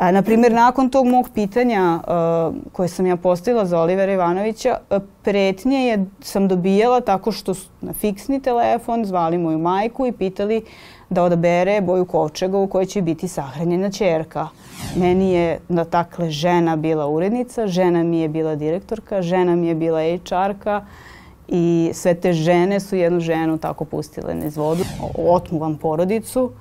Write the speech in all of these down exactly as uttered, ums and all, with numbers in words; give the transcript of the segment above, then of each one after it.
Naprimjer, nakon tog mog pitanja koje sam ja postavila za Olivera Ivanovića, pretnje sam dobijala tako što na fiksni telefon zvali moju majku i pitali da odabere boju kovčega u kojoj će biti sahranjena ćerka. Meni je, dakle, žena bila urednica, žena mi je bila direktorka, žena mi je bila ha erka i sve te žene su jednu ženu tako pustile niz vodu. Otmu vam porodicu,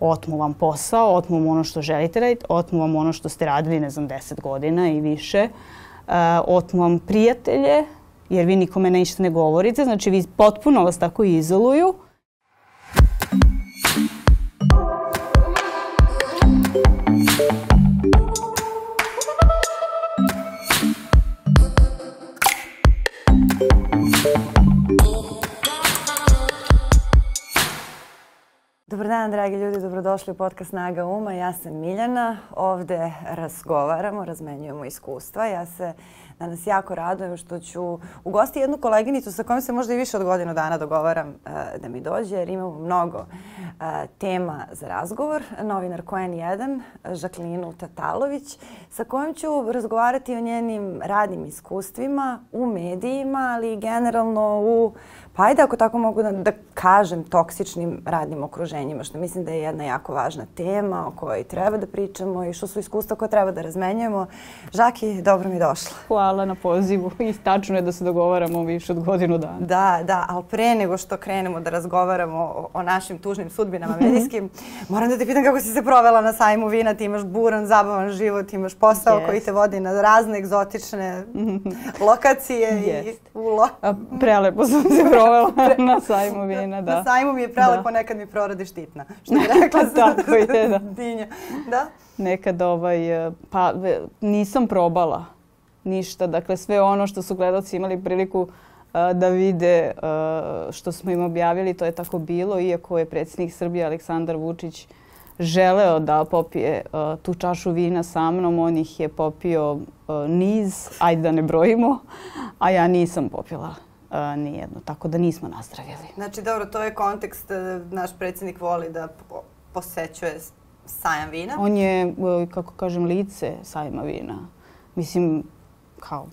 otmu vam posao, otmu vam ono što želite raditi, otmu vam ono što ste radili, ne znam, deset godina i više, otmu vam prijatelje, jer vi nikome ništa ne govorite, znači vi potpuno vas tako izoluju. Dobar dan, dragi ljudi, dobrodošli u podcast Snaga uma. Ja sam Miljana, ovde razgovaramo, razmenjujemo iskustva. Ja se danas jako radujem što ću ugostiti jednu koleginicu sa kojom se možda i više od godinu dana dogovaram da mi dođe, jer imamo mnogo tema za razgovor. Novinarku en jedan, Žaklinu Tatalović, sa kojom ću razgovarati o njenim radnim iskustvima u medijima, ali i generalno u, pa ajde ako tako mogu da, da kažem, toksičnim radnim okruženjima, što mislim da je jedna jako važna tema o kojoj treba da pričamo i što su iskustva koje treba da razmenjujemo. Žaki, dobro mi došla. Hvala na pozivu i tačno je da se dogovaramo više od godinu dana. Da, da, ali pre nego što krenemo da razgovaramo o, o našim tužnim sudbinama medijskim, moram da te pitam kako si se provela na sajmu vina. Ti imaš buran, zabavan život, imaš posao yes. koji te vodi na razne egzotične lokacije yes. i ulo. A prelepo sam se provela na sajmu vina, da. Na sajmu mi je prelepo, da. Nekad mi proradi štitna. Što bi rekla sam. Tako je, da. Dinja. Da? Nekad ovaj, pa nisam probala ništa. Dakle, sve ono što su gledalci imali priliku uh, da vide, uh, što smo im objavili, to je tako bilo. Iako je predsjednik Srbije Aleksandar Vučić želeo da popije uh, tu čašu vina sa mnom, on ih je popio uh, niz, ajde da ne brojimo, a ja nisam popila uh, nijedno. Tako da nismo nazdravili. Znači, dobro, to je kontekst. Naš predsjednik voli da po posećuje sajam vina. On je, uh, kako kažem, lice sajma vina. Mislim, kao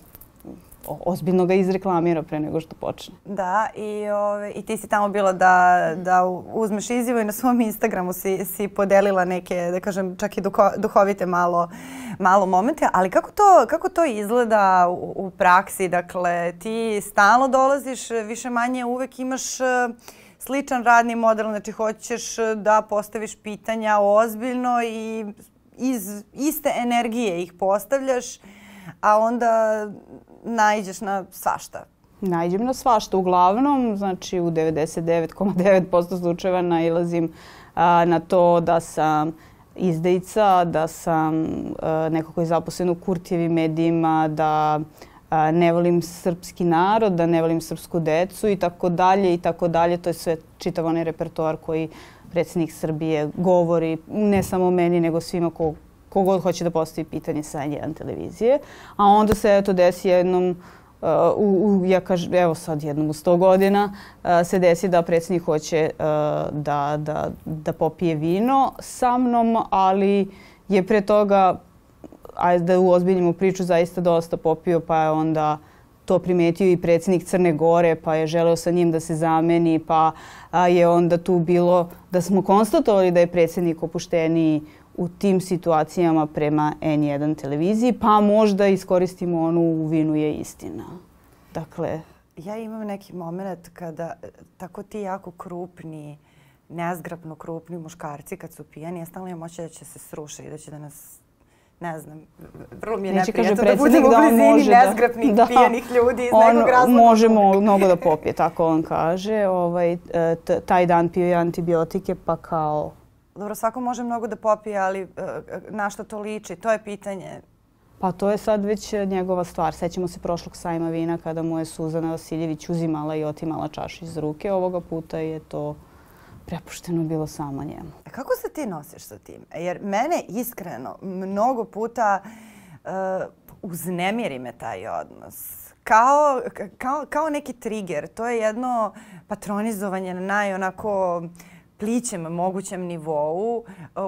ozbiljno ga izreklamira pre nego što počne. Da, i, o, i ti si tamo bila da, da uzmeš izjavu i na svom Instagramu si, si podelila neke, da kažem, čak i duho, duhovite malo, malo momente. Ali kako to, kako to izgleda u, u praksi? Dakle, ti stalno dolaziš, više manje uvek imaš sličan radni model. Znači, hoćeš da postaviš pitanja ozbiljno i iz iste energije ih postavljaš, a onda najđeš na svašta. Najđem na svašta. Uglavnom, znači u devedeset devet zarez devet posto slučajeva nailazim a, na to da sam izdajica, da sam a, neko ko je zaposlen u Kurtijevim medijima, da a, ne volim srpski narod, da ne volim srpsku decu i tako dalje i tako dalje. To je sve čitav onaj repertoar koji predsjednik Srbije govori, ne samo meni, nego svima ko, kogod hoće da postavi pitanje sa N jedan televizije. A onda se to desi jednom, uh, u, u, ja kažem, evo sad jednom u sto godina, uh, se desi da predsjednik hoće uh, da, da, da popije vino sa mnom, ali je pre toga, ajde da uozbiljimo priču, zaista dosta popio, pa je onda to primetio i predsjednik Crne Gore, pa je želeo sa njim da se zameni, pa je onda tu bilo da smo konstatovali da je predsjednik opušteniji u tim situacijama prema en jedan televiziji, pa možda iskoristimo onu u vinu je istina. Dakle, ja imam neki moment kada tako ti jako krupni, nezgrapno krupni muškarci kad su pijani, ja stalno imam oči da će se srušiti i da će da nas, ne znam, vrlo mi je neprijatno da budemo u blizini nezgrapnih pijenih ljudi iz nekog razloga. Možemo mnogo da popije, tako on kaže. Ovaj, taj dan pio je antibiotike, pa kao... Dobro, svako može mnogo da popije, ali na što to liči? To je pitanje. Pa to je sad već njegova stvar. Sećamo se prošlog sajma vina kada mu je Suzana Vasiljević uzimala i otimala čaš iz ruke. Ovoga puta je to prepušteno bilo samo njemu. A kako se ti nosiš sa tim? Jer mene iskreno mnogo puta uh, uznemiri me taj odnos. Kao, kao, kao neki trigger. To je jedno patronizovanje na naj onako najplićem mogućem nivou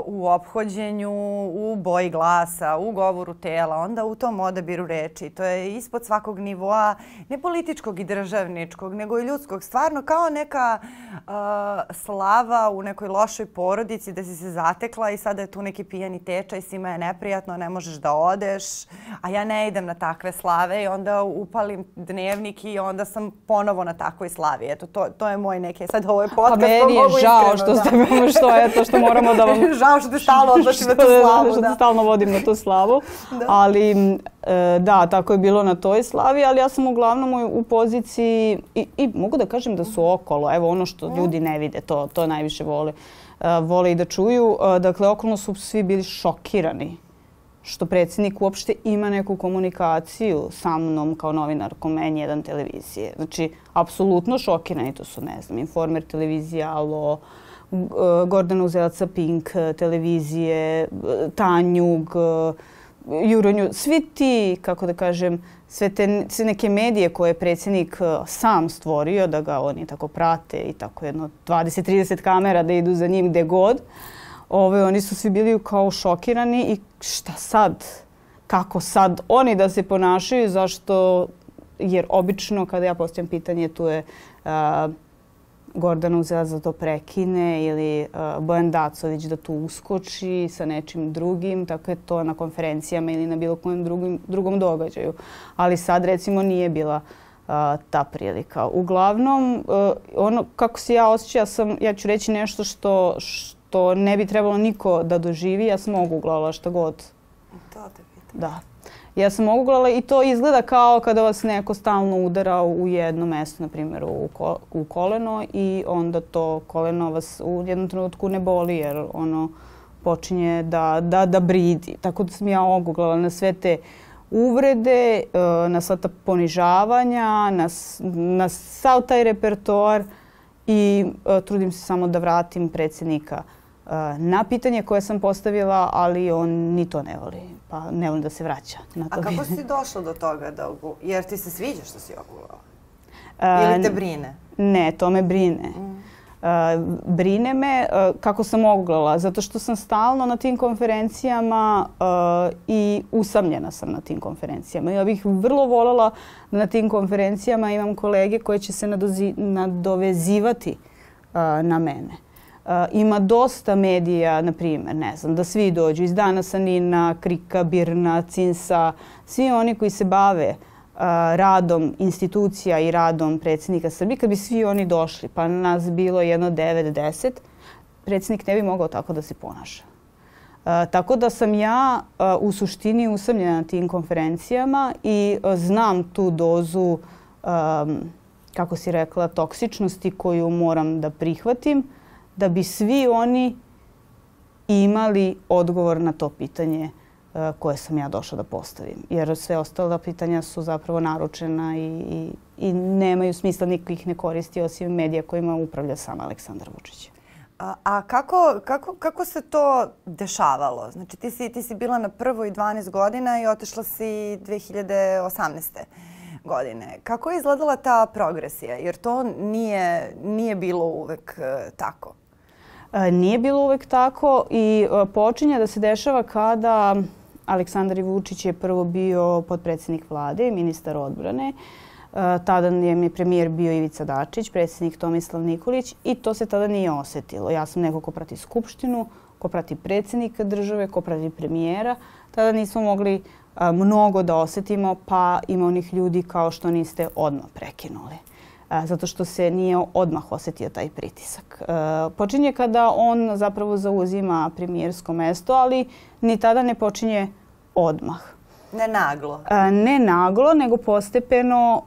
u ophođenju, u boji glasa, u govoru tela, onda u tom odabiru reči. To je ispod svakog nivoa, ne političkog i državničkog, nego i ljudskog. Stvarno kao neka uh, slava u nekoj lošoj porodici da si se zatekla i sada je tu neki pijani tečaj, svima je neprijatno, ne možeš da odeš, a ja ne idem na takve slave i onda upalim dnevnik i onda sam ponovo na takvoj slavi. Eto, to, to je moj neke, sad ovo je podcast, to mogu iskreno. Žao što ste mi, što je to što moramo da vam... Žao što te stalno odlašim na tu slavu. Što te stalno vodim na tu slavu. Ali da, tako je bilo na toj slavi, ali ja sam uglavnom u poziciji i mogu da kažem da su okolo. Evo ono što ljudi ne vide, to najviše vole. Vole i da čuju. Dakle, okolno su svi bili šokirani što predsjednik uopšte ima neku komunikaciju sa mnom kao novinarkom en jedan televizije. Znači, apsolutno šokirani. To su, ne znam, Informer televizija, Alo, Gordana Uzelaca, Pink televizije, Tanjug, Juronju. Svi ti, kako da kažem, sve te neke medije koje je predsjednik sam stvorio, da ga oni tako prate i tako jedno dvadeset trideset kamera da idu za njim gde god. Oni su svi bili kao šokirani i šta sad? Kako sad oni da se ponašaju? Zašto? Jer obično kada ja postavljam pitanje tu je Gordana Uzelac da to prekine ili Bojan Dacović da tu uskoči sa nečim drugim. Tako je to na konferencijama ili na bilo kojem drugom događaju. Ali sad recimo nije bila ta prilika. Uglavnom, ono kako se ja osjećam, ja ću reći nešto što što ne bi trebalo niko da doživi, ja sam oguglala šta god. To te pitam. Da. Ja sam oguglala i to izgleda kao kada vas neko stalno udara u jedno mesto, na primjer u koleno, i onda to koleno vas u jednom trenutku ne boli jer ono počinje da bridi. Tako da sam ja oguglala na sve te uvrede, na sva ta ponižavanja, na sav taj repertoar i trudim se samo da vratim predsjednika na pitanje koje sam postavila, ali on ni to ne voli. Pa ne voli da se vraća na to. A kako si došla do toga? Jer ti se sviđa što si oguglala? Ili te brine? Ne, to me brine. Brine me kako sam oguglala, zato što sam stalno na tim konferencijama i usamljena sam na tim konferencijama. Ja bih vrlo voljela da na tim konferencijama imam kolege koje će se nadovezivati na mene. Ima dosta medija, na primjer, ne znam, da svi dođu iz Danasa, Nina, Krika, Birna, Cinsa, svi oni koji se bave radom institucija i radom predsjednika Srbije, kad bi svi oni došli, pa nas bilo jedno devet, deset, predsjednik ne bi mogao tako da se ponaša. Tako da sam ja u suštini usamljena na tim konferencijama i znam tu dozu, kako si rekla, toksičnosti koju moram da prihvatim, da bi svi oni imali odgovor na to pitanje koje sam ja došla da postavim. Jer sve ostala pitanja su zapravo naručena i nemaju smisla, niko ih ne koristi osim medija kojima upravlja sam Aleksandar Vučić. A kako se to dešavalo? Znači ti si bila na prvoj dvanaest godina i otišla si dve hiljade osamnaeste. godine. Kako je izgledala ta progresija? Jer to nije bilo uvek tako. Nije bilo uvek tako i počinje da se dešava kada Aleksandar Vučić je prvo bio potpredsjednik vlade, ministar odbrane. Tada je premijer bio Ivica Dačić, predsjednik Tomislav Nikolić i to se tada nije osetilo. Ja sam neko ko prati Skupštinu, ko prati predsjednika države, ko prati premijera. Tada nismo mogli mnogo da osetimo, pa ima onih ljudi kao što niste odmah prekinuli. Zato što se nije odmah osetio taj pritisak. Počinje kada on zapravo zauzima premijersko mesto, ali ni tada ne počinje odmah. Ne naglo. Ne naglo, nego postepeno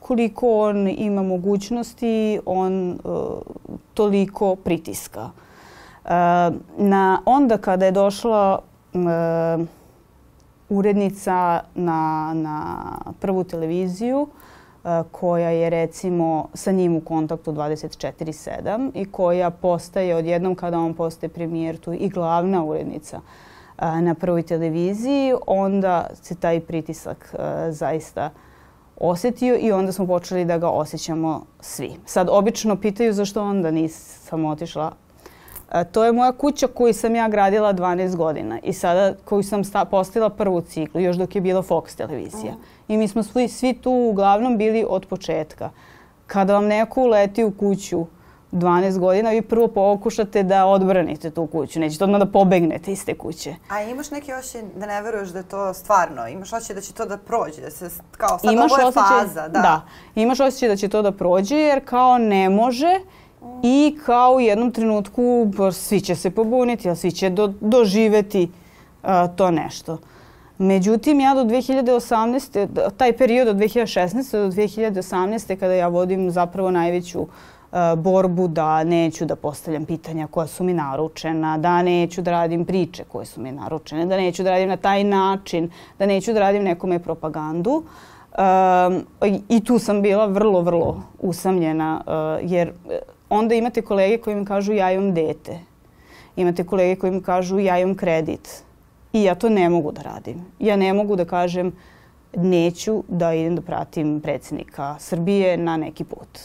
koliko on ima mogućnosti, on toliko pritiska. Onda kada je došla urednica na Prvu televiziju koja je recimo sa njim u kontaktu dvadeset četiri sedam i koja postaje odjednom kada on postaje premijer tu i glavna urednica na Prvoj televiziji, onda se taj pritisak zaista osjetio i onda smo počeli da ga osjećamo svi. Sad, obično pitaju zašto onda nisam otišla. To je moja kuća koju sam ja gradila dvanaest godina i sada koju sam postavila prvu ciklu, još dok je bila Fox televizija. I mi smo svi tu uglavnom bili od početka. Kada vam neko uleti u kuću dvanaest godina, vi prvo pokušate da odbranite tu kuću. Nećete odmah da pobegnete iz te kuće. A imaš neki osjećaj da ne veruješ da je to stvarno? Imaš osjećaj da će to da prođe? Da se, kao sad imaš ovo je osjećaj, faza. Da. Da. Imaš osjećaj da će to da prođe jer kao ne može i kao u jednom trenutku svi će se pobuniti, svi će do, doživeti uh, to nešto. Međutim, ja do dve hiljade osamnaeste, taj period od dve hiljade šesnaeste do dve hiljade osamnaeste kada ja vodim zapravo najveću borbu da neću da postavljam pitanja koja su mi naručena, da neću da radim priče koje su mi naručene, da neću da radim na taj način, da neću da radim nekome propagandu. I tu sam bila vrlo, vrlo usamljena jer onda imate kolege koji mi kažu ja imam dete, imate kolege koji mi kažu ja imam kredit i ja to ne mogu da radim. Ja ne mogu da kažem neću da idem da pratim predsjednika Srbije na neki put.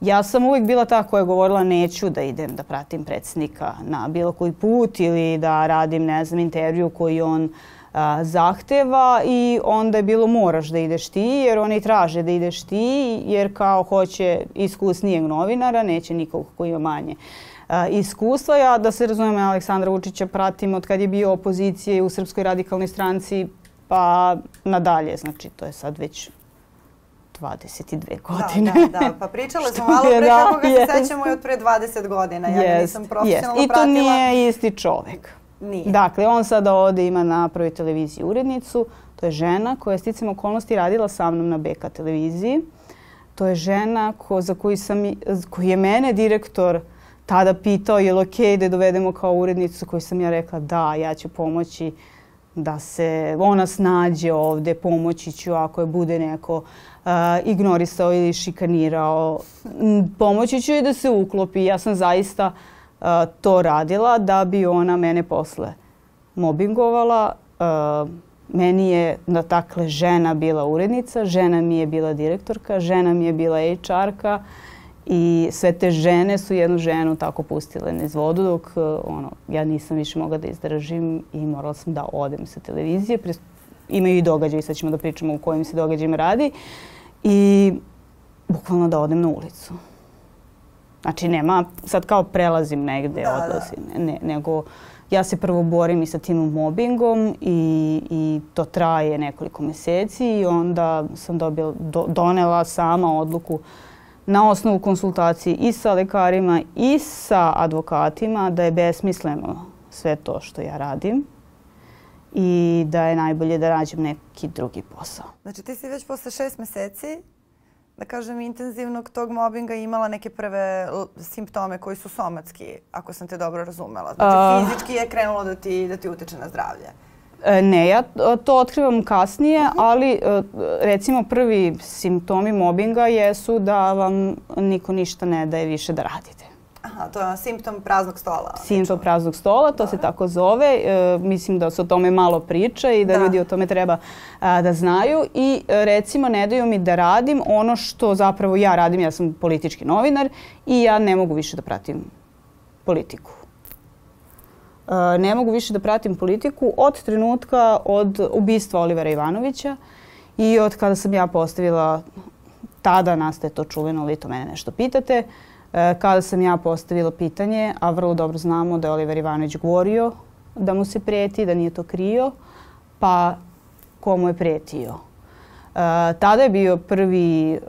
Ja sam uvijek bila ta koja je govorila neću da idem da pratim predsjednika na bilo koji put ili da radim, ne znam, intervju koji on a, zahteva i onda je bilo moraš da ideš ti jer oni traže da ideš ti jer kao hoće iskusnijeg novinara, neće nikog koji ima manje a, iskustva. Ja, da se razumijem, Aleksandra Vučića pratim od kad je bio opozicije u Srpskoj radikalnoj stranci pa nadalje, znači to je sad već dvadeset dve godine. Da, da, da. Pa pričala sam malo pre kako ga se sećamo i od pre dvadeset godina. Ja nisam profesionalno pratila. I to nije isti čovjek. Nije. Dakle, on sada ovdje ima na Prvoj televiziji urednicu. To je žena koja je sticam okolnosti radila sa mnom na Beka televiziji. To je žena za koju je mene direktor tada pitao je li okej da dovedemo kao urednicu koju sam ja rekla da, ja ću pomoći da se ona snađe ovdje, pomoći ću ako je bude neko ignorisao ili šikanirao. Pomoći ću i da se uklopi. Ja sam zaista to radila da bi ona mene posle mobingovala. Meni je, dakle, žena bila urednica, žena mi je bila direktorka, žena mi je bila ha erka i sve te žene su jednu ženu tako pustile niz vodu dok ono, ja nisam više mogla da izdržim i morala sam da odem sa televizije. Imaju i događaj, sad ćemo da pričamo o kojim se događajima radi. I bukvalno da odem na ulicu. Znači nema, sad kao prelazim negde, da, odlazim. Ne, nego ja se prvo borim i sa tim mobingom i, i to traje nekoliko mjeseci i onda sam dobila, do, donela sama odluku na osnovu konsultacije i sa lekarima i sa advokatima da je besmisleno sve to što ja radim i da je najbolje da radim neki drugi posao. Znači ti si već posle šest meseci, da kažem, intenzivnog tog mobinga imala neke prve simptome koji su somatski, ako sam te dobro razumela. Znači fizički je krenulo da ti, da ti utiče na zdravlje. Ne, ja to otkrivam kasnije, ali recimo prvi simptomi mobinga jesu da vam niko ništa ne daje više da radite. Aha, to je simptom praznog stola. Simptom praznog stola, to se tako zove. Mislim da se o tome malo priča i da ljudi o tome treba da znaju. I recimo ne daju mi da radim ono što zapravo ja radim, ja sam politički novinar i ja ne mogu više da pratim politiku. Ne mogu više da pratim politiku od trenutka od ubistva Olivera Ivanovića i od kada sam ja postavila, tada nastaje to čuveno, ali to mene nešto pitate, kada sam ja postavila pitanje, a vrlo dobro znamo da je Oliver Ivanović govorio da mu se prijeti, da nije to krio, pa ko mu je prijetio. Tada je bio prvi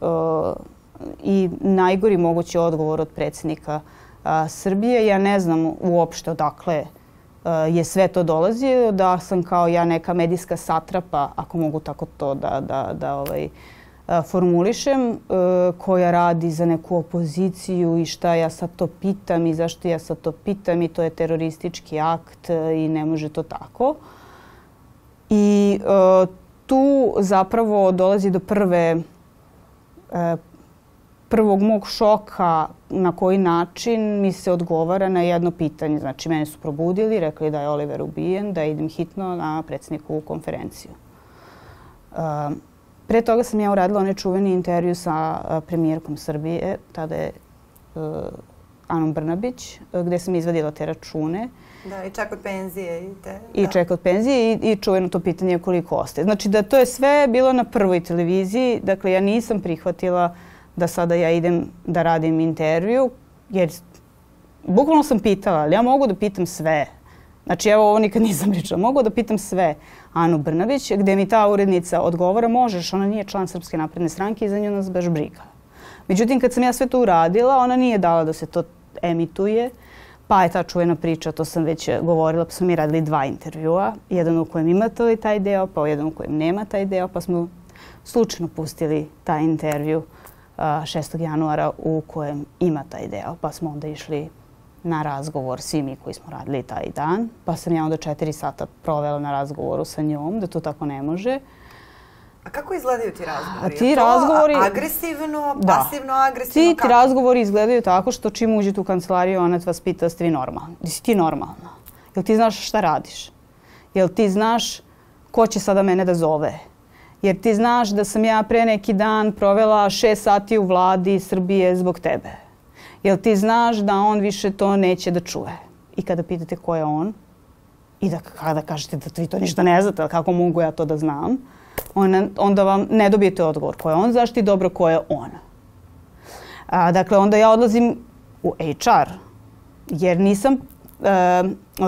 i najgori mogući odgovor od predsjednika Srbije. Ja ne znam uopšte odakle je sve to dolazio, da sam kao ja neka medijska satrapa, ako mogu tako to da, da, da ovaj, formulišem, koja radi za neku opoziciju i šta ja sad to pitam i zašto ja sad to pitam i to je teroristički akt i ne može to tako. I tu zapravo dolazi do prve, prvog mog šoka na koji način mi se odgovara na jedno pitanje. Znači, mene su probudili, rekli da je Oliver ubijen, da idem hitno na predsjednikovu konferenciju. Pre toga sam ja uradila onaj čuveni intervju sa premijerkom Srbije, tada je Anom Brnabić, gdje sam izvadila te račune. Da, i čak od penzije. I, te, I čak od penzije i, i čuveno to pitanje koliko ostaje. Znači da to je sve bilo na prvoj televiziji. Dakle, ja nisam prihvatila da sada ja idem da radim intervju, jer bukvalno sam pitala, ali ja mogu da pitam sve. Znači, evo, ovo nikad nisam pričala. Mogu da pitam sve Anu Brnabić, gdje mi ta urednica odgovara, možeš, ona nije član Srpske napredne stranke i za nju nas baš briga. Međutim, kad sam ja sve to uradila, ona nije dala da se to emituje, pa je ta čuvena priča, to sam već govorila, pa smo mi radili dva intervjua, jedan u kojem ima to i taj deo, pa jedan u kojem nema taj deo, pa smo slučajno pustili taj intervju šestog januara u kojem ima taj deo, pa smo onda išli na razgovor svi mi koji smo radili taj dan, pa sam ja onda četiri sata provela na razgovoru sa njom, da to tako ne može. A kako izgledaju ti razgovori? Ti razgovori... agresivno, pasivno, agresivno? Ti razgovori izgledaju tako što čim uđete u kancelariju, ona vas pita da ste vi normalni. Da si ti normalna? Jel ti znaš šta radiš? Jel ti znaš ko će sada mene da zove? Jer ti znaš da sam ja pre neki dan provela šest sati u vladi Srbije zbog tebe. Jel ti znaš da on više to neće da čuje? I kada pitate ko je on i da kada kažete da vi to ništa ne znate, kako mogu ja to da znam, Ona, onda vam ne dobijete odgovor ko je on, zašto i dobro ko je ona. A, dakle, onda ja odlazim u H R, jer nisam e,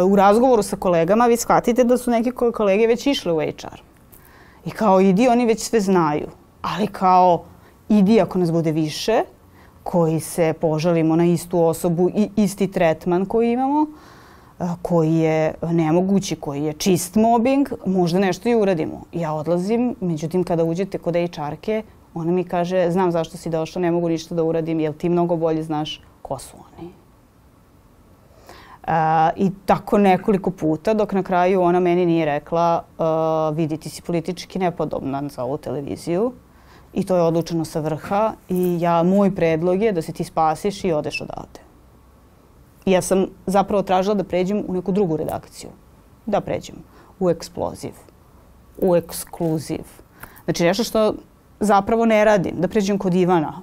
u razgovoru sa kolegama, vi shvatite da su neke kolege već išle u H R. I kao idi, oni već sve znaju. Ali kao idi ako nas bude više, koji se požalimo na istu osobu i isti tretman koji imamo, koji je nemogući, koji je čist mobbing, možda nešto i uradimo. Ja odlazim, međutim kada uđete kod H R-ke, ona mi kaže znam zašto si došla, ne mogu ništa da uradim, jer ti mnogo bolje znaš ko su oni. A, I tako nekoliko puta, dok na kraju ona meni nije rekla a, vidi, ti si politički nepodobna za ovu televiziju i to je odlučeno sa vrha i ja, moj predlog je da se ti spasiš i odeš odavde. I ja sam zapravo tražila da pređem u neku drugu redakciju. Da pređem u eksploziv, u ekskluziv. Znači nešto što zapravo ne radim. Da pređem kod Ivana,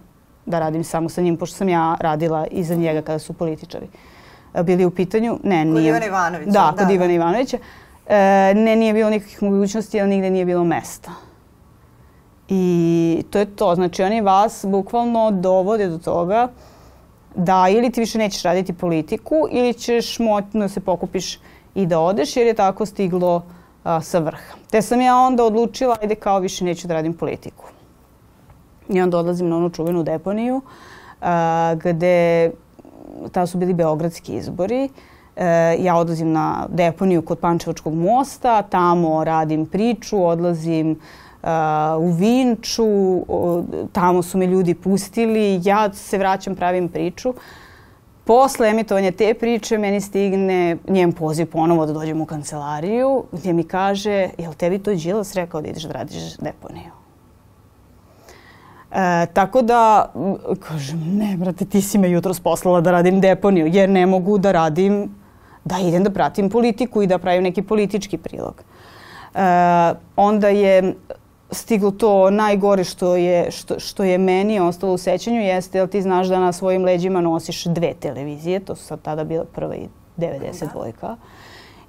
da radim samo sa njim, pošto sam ja radila iza njega kada su političari bili u pitanju. Ne, kod Ivana Ivanovića. Da, kod Ivana Ivanovića. E, ne, nije bilo nikakvih mogućnosti, ali nigde nije bilo mesta. I to je to. Znači oni vas bukvalno dovode do toga da ili ti više nećeš raditi politiku ili ćeš moćno se pokupiš i da odeš, jer je tako stiglo a, sa vrha. Te sam ja onda odlučila, ajde kao više neću da radim politiku. I onda odlazim na onu čuvenu deponiju a, gde, ta su bili beogradski izbori. E, ja odlazim na deponiju kod Pančevačkog mosta, tamo radim priču, odlazim Uh, u Vinču, uh, tamo su me ljudi pustili, ja se vraćam, pravim priču. Posle emitovanja te priče meni stigne njen poziv ponovo da dođem u kancelariju gdje mi kaže, jel tebi to Đilas rekao da ideš da radiš deponiju? Uh, tako da, kažem, ne brate, ti si me jutros poslala da radim deponiju jer ne mogu da radim, da idem da pratim politiku i da pravim neki politički prilog. Uh, onda je stiglo to najgore što je, što, što je meni ostalo u sećanju jeste jel ti znaš da na svojim leđima nosiš dve televizije, to su sad tada bila Prva i devedeset dva.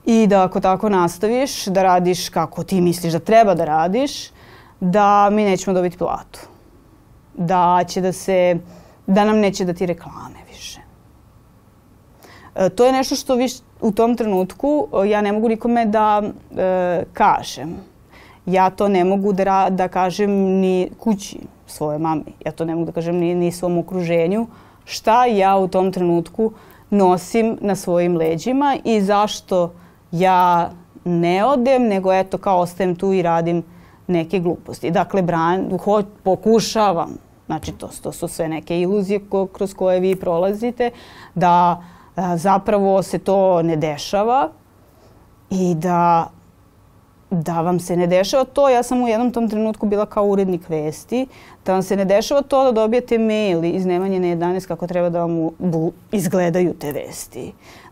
I da ako tako nastaviš, da radiš kako ti misliš da treba da radiš, da mi nećemo dobiti platu. Da, će da, se, da nam neće dati reklame više. E, to je nešto što viš, u tom trenutku ja ne mogu nikome da e, kažem. Ja to ne mogu da, da kažem ni kući svoje mame. Ja to ne mogu da kažem ni, ni svom okruženju. Šta ja u tom trenutku nosim na svojim leđima i zašto ja ne odem, nego eto kao ostajem tu i radim neke gluposti. Dakle, bran, ho, pokušavam, znači to, to su sve neke iluzije ko, kroz koje vi prolazite, da a, zapravo se to ne dešava i da... da vam se ne dešava to, ja sam u jednom tom trenutku bila kao urednik vesti, da vam se ne dešava to da dobijete mail iz Nemanjine jedanaest kako treba da vam izgledaju te vesti.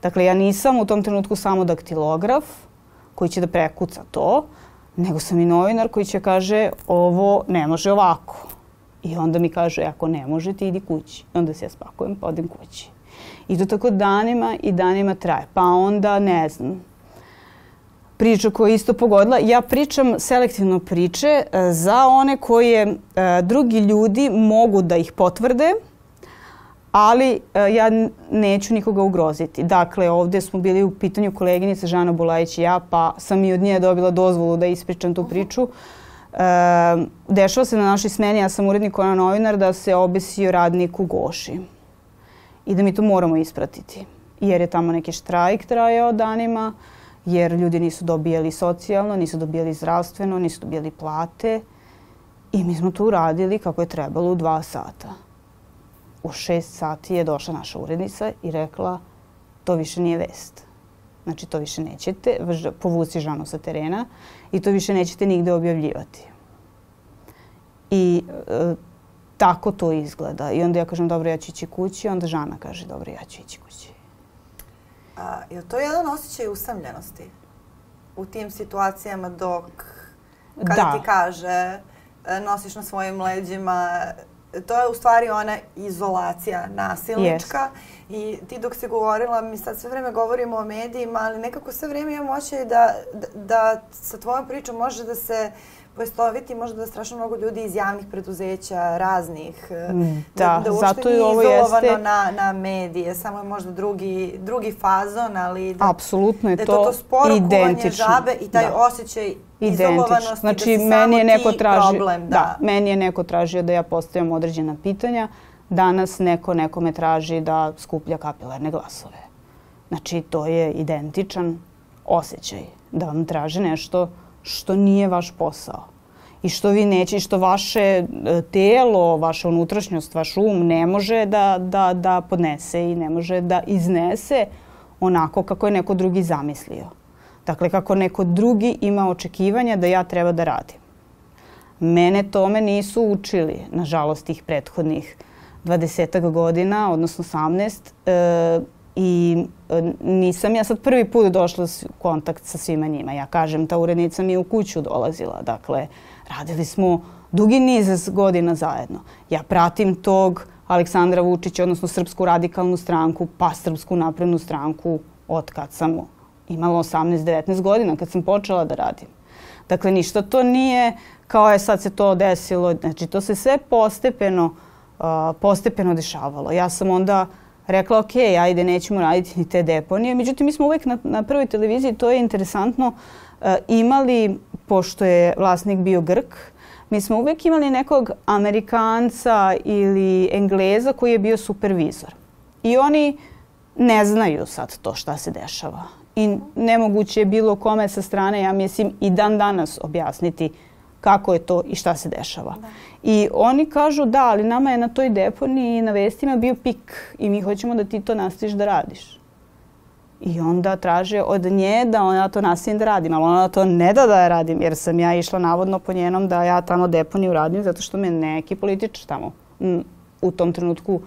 Dakle, ja nisam u tom trenutku samo daktilograf koji će da prekuca to, nego sam i novinar koji će kaže ovo ne može ovako. I onda mi kaže ako ne može ti idi kući. I onda se ja spakujem pa odem kući. I to tako danima i danima traje. Pa onda ne znam. Priča koja je isto pogodila. Ja pričam selektivno priče za one koje drugi ljudi mogu da ih potvrde, ali ja neću nikoga ugroziti. Dakle, ovdje smo bili u pitanju koleginice Žana Bulajić i ja, pa sam i od nje dobila dozvolu da ispričam tu priču. Dešava se na našoj smeni, ja sam urednik, ona novinar, da se obesio radnik u Goši i da mi to moramo ispratiti. Jer je tamo neki štrajk trajao danima, jer ljudi nisu dobijali socijalno, nisu dobijali zdravstveno, nisu dobijali plate. I mi smo to uradili kako je trebalo u dva sata. U šest sati je došla naša urednica i rekla to više nije vest. Znači to više nećete, povuci Žanu sa terena i to više nećete nigde objavljivati. I e, tako to izgleda. I onda ja kažem dobro ja ću ići kući, onda Žana kaže dobro ja ću ići kući. A, je li to jedan osjećaj usamljenosti u tim situacijama dok, kada ti kaže, nosiš na svojim leđima, to je u stvari ona izolacija nasilnička. I ti dok si govorila, mi sad sve vreme govorimo o medijima, ali nekako sve vreme imam osjećaj da, da, da sa tvojom pričom može da se poistoviti, možda da strašno mnogo ljudi iz javnih preduzeća, raznih, da, da uopšte nije izolovano na, na medije, samo je možda drugi, drugi fazon, ali da, apsolutno je da to, to, to sporo kuvanje žabe i taj da. osjećaj izolovanosti, znači, da si meni je neko tražio, problem. Da. Da, meni je neko tražio da ja postavljam određena pitanja, danas neko nekome traži da skuplja kapilarne glasove. Znači, to je identičan osjećaj da vam traži nešto što nije vaš posao i što vi neće i što vaše tijelo, vaša unutrašnjost, vaš um ne može da, da, da podnese i ne može da iznese onako kako je neko drugi zamislio. Dakle, kako neko drugi ima očekivanja da ja treba da radim. Mene tome nisu učili, nažalost, tih prethodnih dvadesetak godina, odnosno osamnaest, i nisam ja sad prvi put došla u kontakt sa svima njima. Ja kažem, ta urednica mi je u kuću dolazila. Dakle, radili smo dugi niz godina zajedno. Ja pratim tog Aleksandra Vučića, odnosno Srpsku radikalnu stranku, pa Srpsku naprednu stranku, od kad sam imala osamnaest devetnaest godina, kad sam počela da radim. Dakle, ništa to nije kao je sad se to desilo. Znači, to se sve postepeno, uh, postepeno dešavalo. Ja sam onda rekla, ok, ajde, nećemo raditi ni te deponije. Međutim, mi smo uvijek na, na Prvoj televiziji, to je interesantno, e, imali, pošto je vlasnik bio Grk, mi smo uvijek imali nekog Amerikanca ili Engleza koji je bio supervizor. I oni ne znaju sad to šta se dešava. I nemoguće je bilo kome sa strane, ja mislim, i dan danas objasniti kako je to i šta se dešava. Da. I oni kažu da, ali nama je na toj deponiji i na vestima bio Pik i mi hoćemo da ti to nastaviš da radiš. I onda traže od nje da ona to nastavim da radim, ali ona to ne da da ja radim jer sam ja išla navodno po njenom da ja tamo deponiju radim zato što me neki političar tamo. U tom trenutku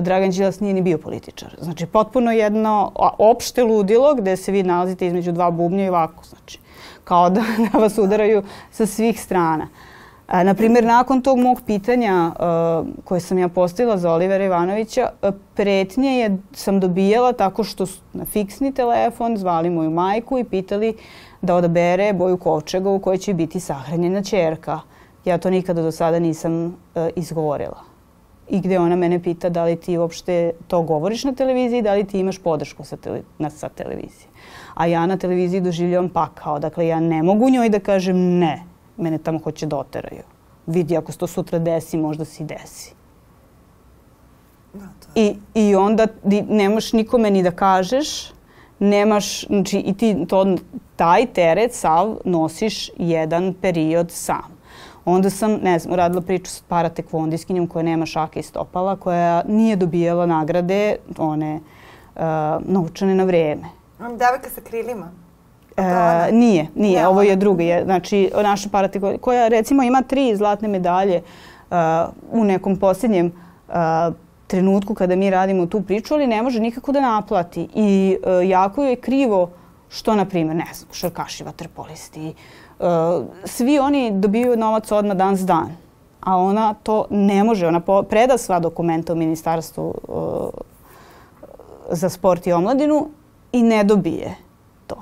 Dragan Čilas nije ni bio političar. Znači potpuno jedno opšte ludilo gde se vi nalazite između dva bubnja i ovako znači. Kao da, da vas udaraju sa svih strana. E, naprimjer, nakon tog mog pitanja e, koje sam ja postavila za Olivera Ivanovića, pretnje je, sam dobijala tako što su na fiksni telefon zvali moju majku i pitali da odabere boju kovčega u kojoj će biti sahranjena ćerka. Ja to nikada do sada nisam e, izgovorila. I gdje ona mene pita da li ti uopšte to govoriš na televiziji, da li ti imaš podršku sa, tele, na, sa televizije. A ja na televiziji doživljavam pakao. Dakle, ja ne mogu njoj da kažem ne. Mene tamo hoće da oteraju. Vidi, ako se to sutra desi, možda se i desi. No, to je. I, i onda nemaš nikome ni da kažeš, nemaš, znači, i ti to, taj teret sav nosiš jedan period sam. Onda sam, ne znam, radila priču s paratekvondijskinjom koja nema šake i stopala, koja nije dobijala nagrade, one uh, novčane na vrijeme. Devojka sa krilima? E, nije, nije. Ja, ovo je druga. Je, znači, naša paratekvondija koja recimo ima tri zlatne medalje uh, u nekom posljednjem uh, trenutku kada mi radimo tu priču, ali ne može nikako da naplati. I uh, jako je krivo što, na primjer, ne znam, šarkaši, vaterpolisti, svi oni dobiju novac odmah dan s dan, a ona to ne može. Ona preda sva dokumenta u Ministarstvu za sport i omladinu i ne dobije to.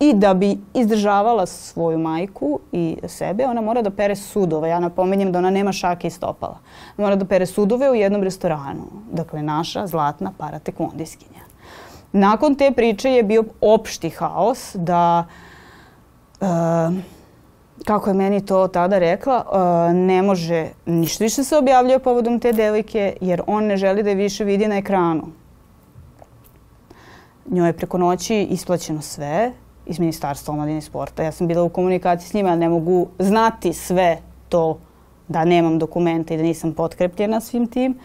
I da bi izdržavala svoju majku i sebe, ona mora da pere sudove. Ja napominjem da ona nema šake i stopala. Mora da pere sudove u jednom restoranu. Dakle, naša zlatna paratekvondiskinja. Nakon te priče je bio opšti haos da, kako je meni to tada rekla, ne može ništa više se objavljuje povodom te devojke jer on ne želi da je više vidi na ekranu. Njoj je preko noći isplaćeno sve iz Ministarstva omladine i sporta. Ja sam bila u komunikaciji s njima, ne mogu znati sve to da nemam dokumenta i da nisam potkrepljena svim tim.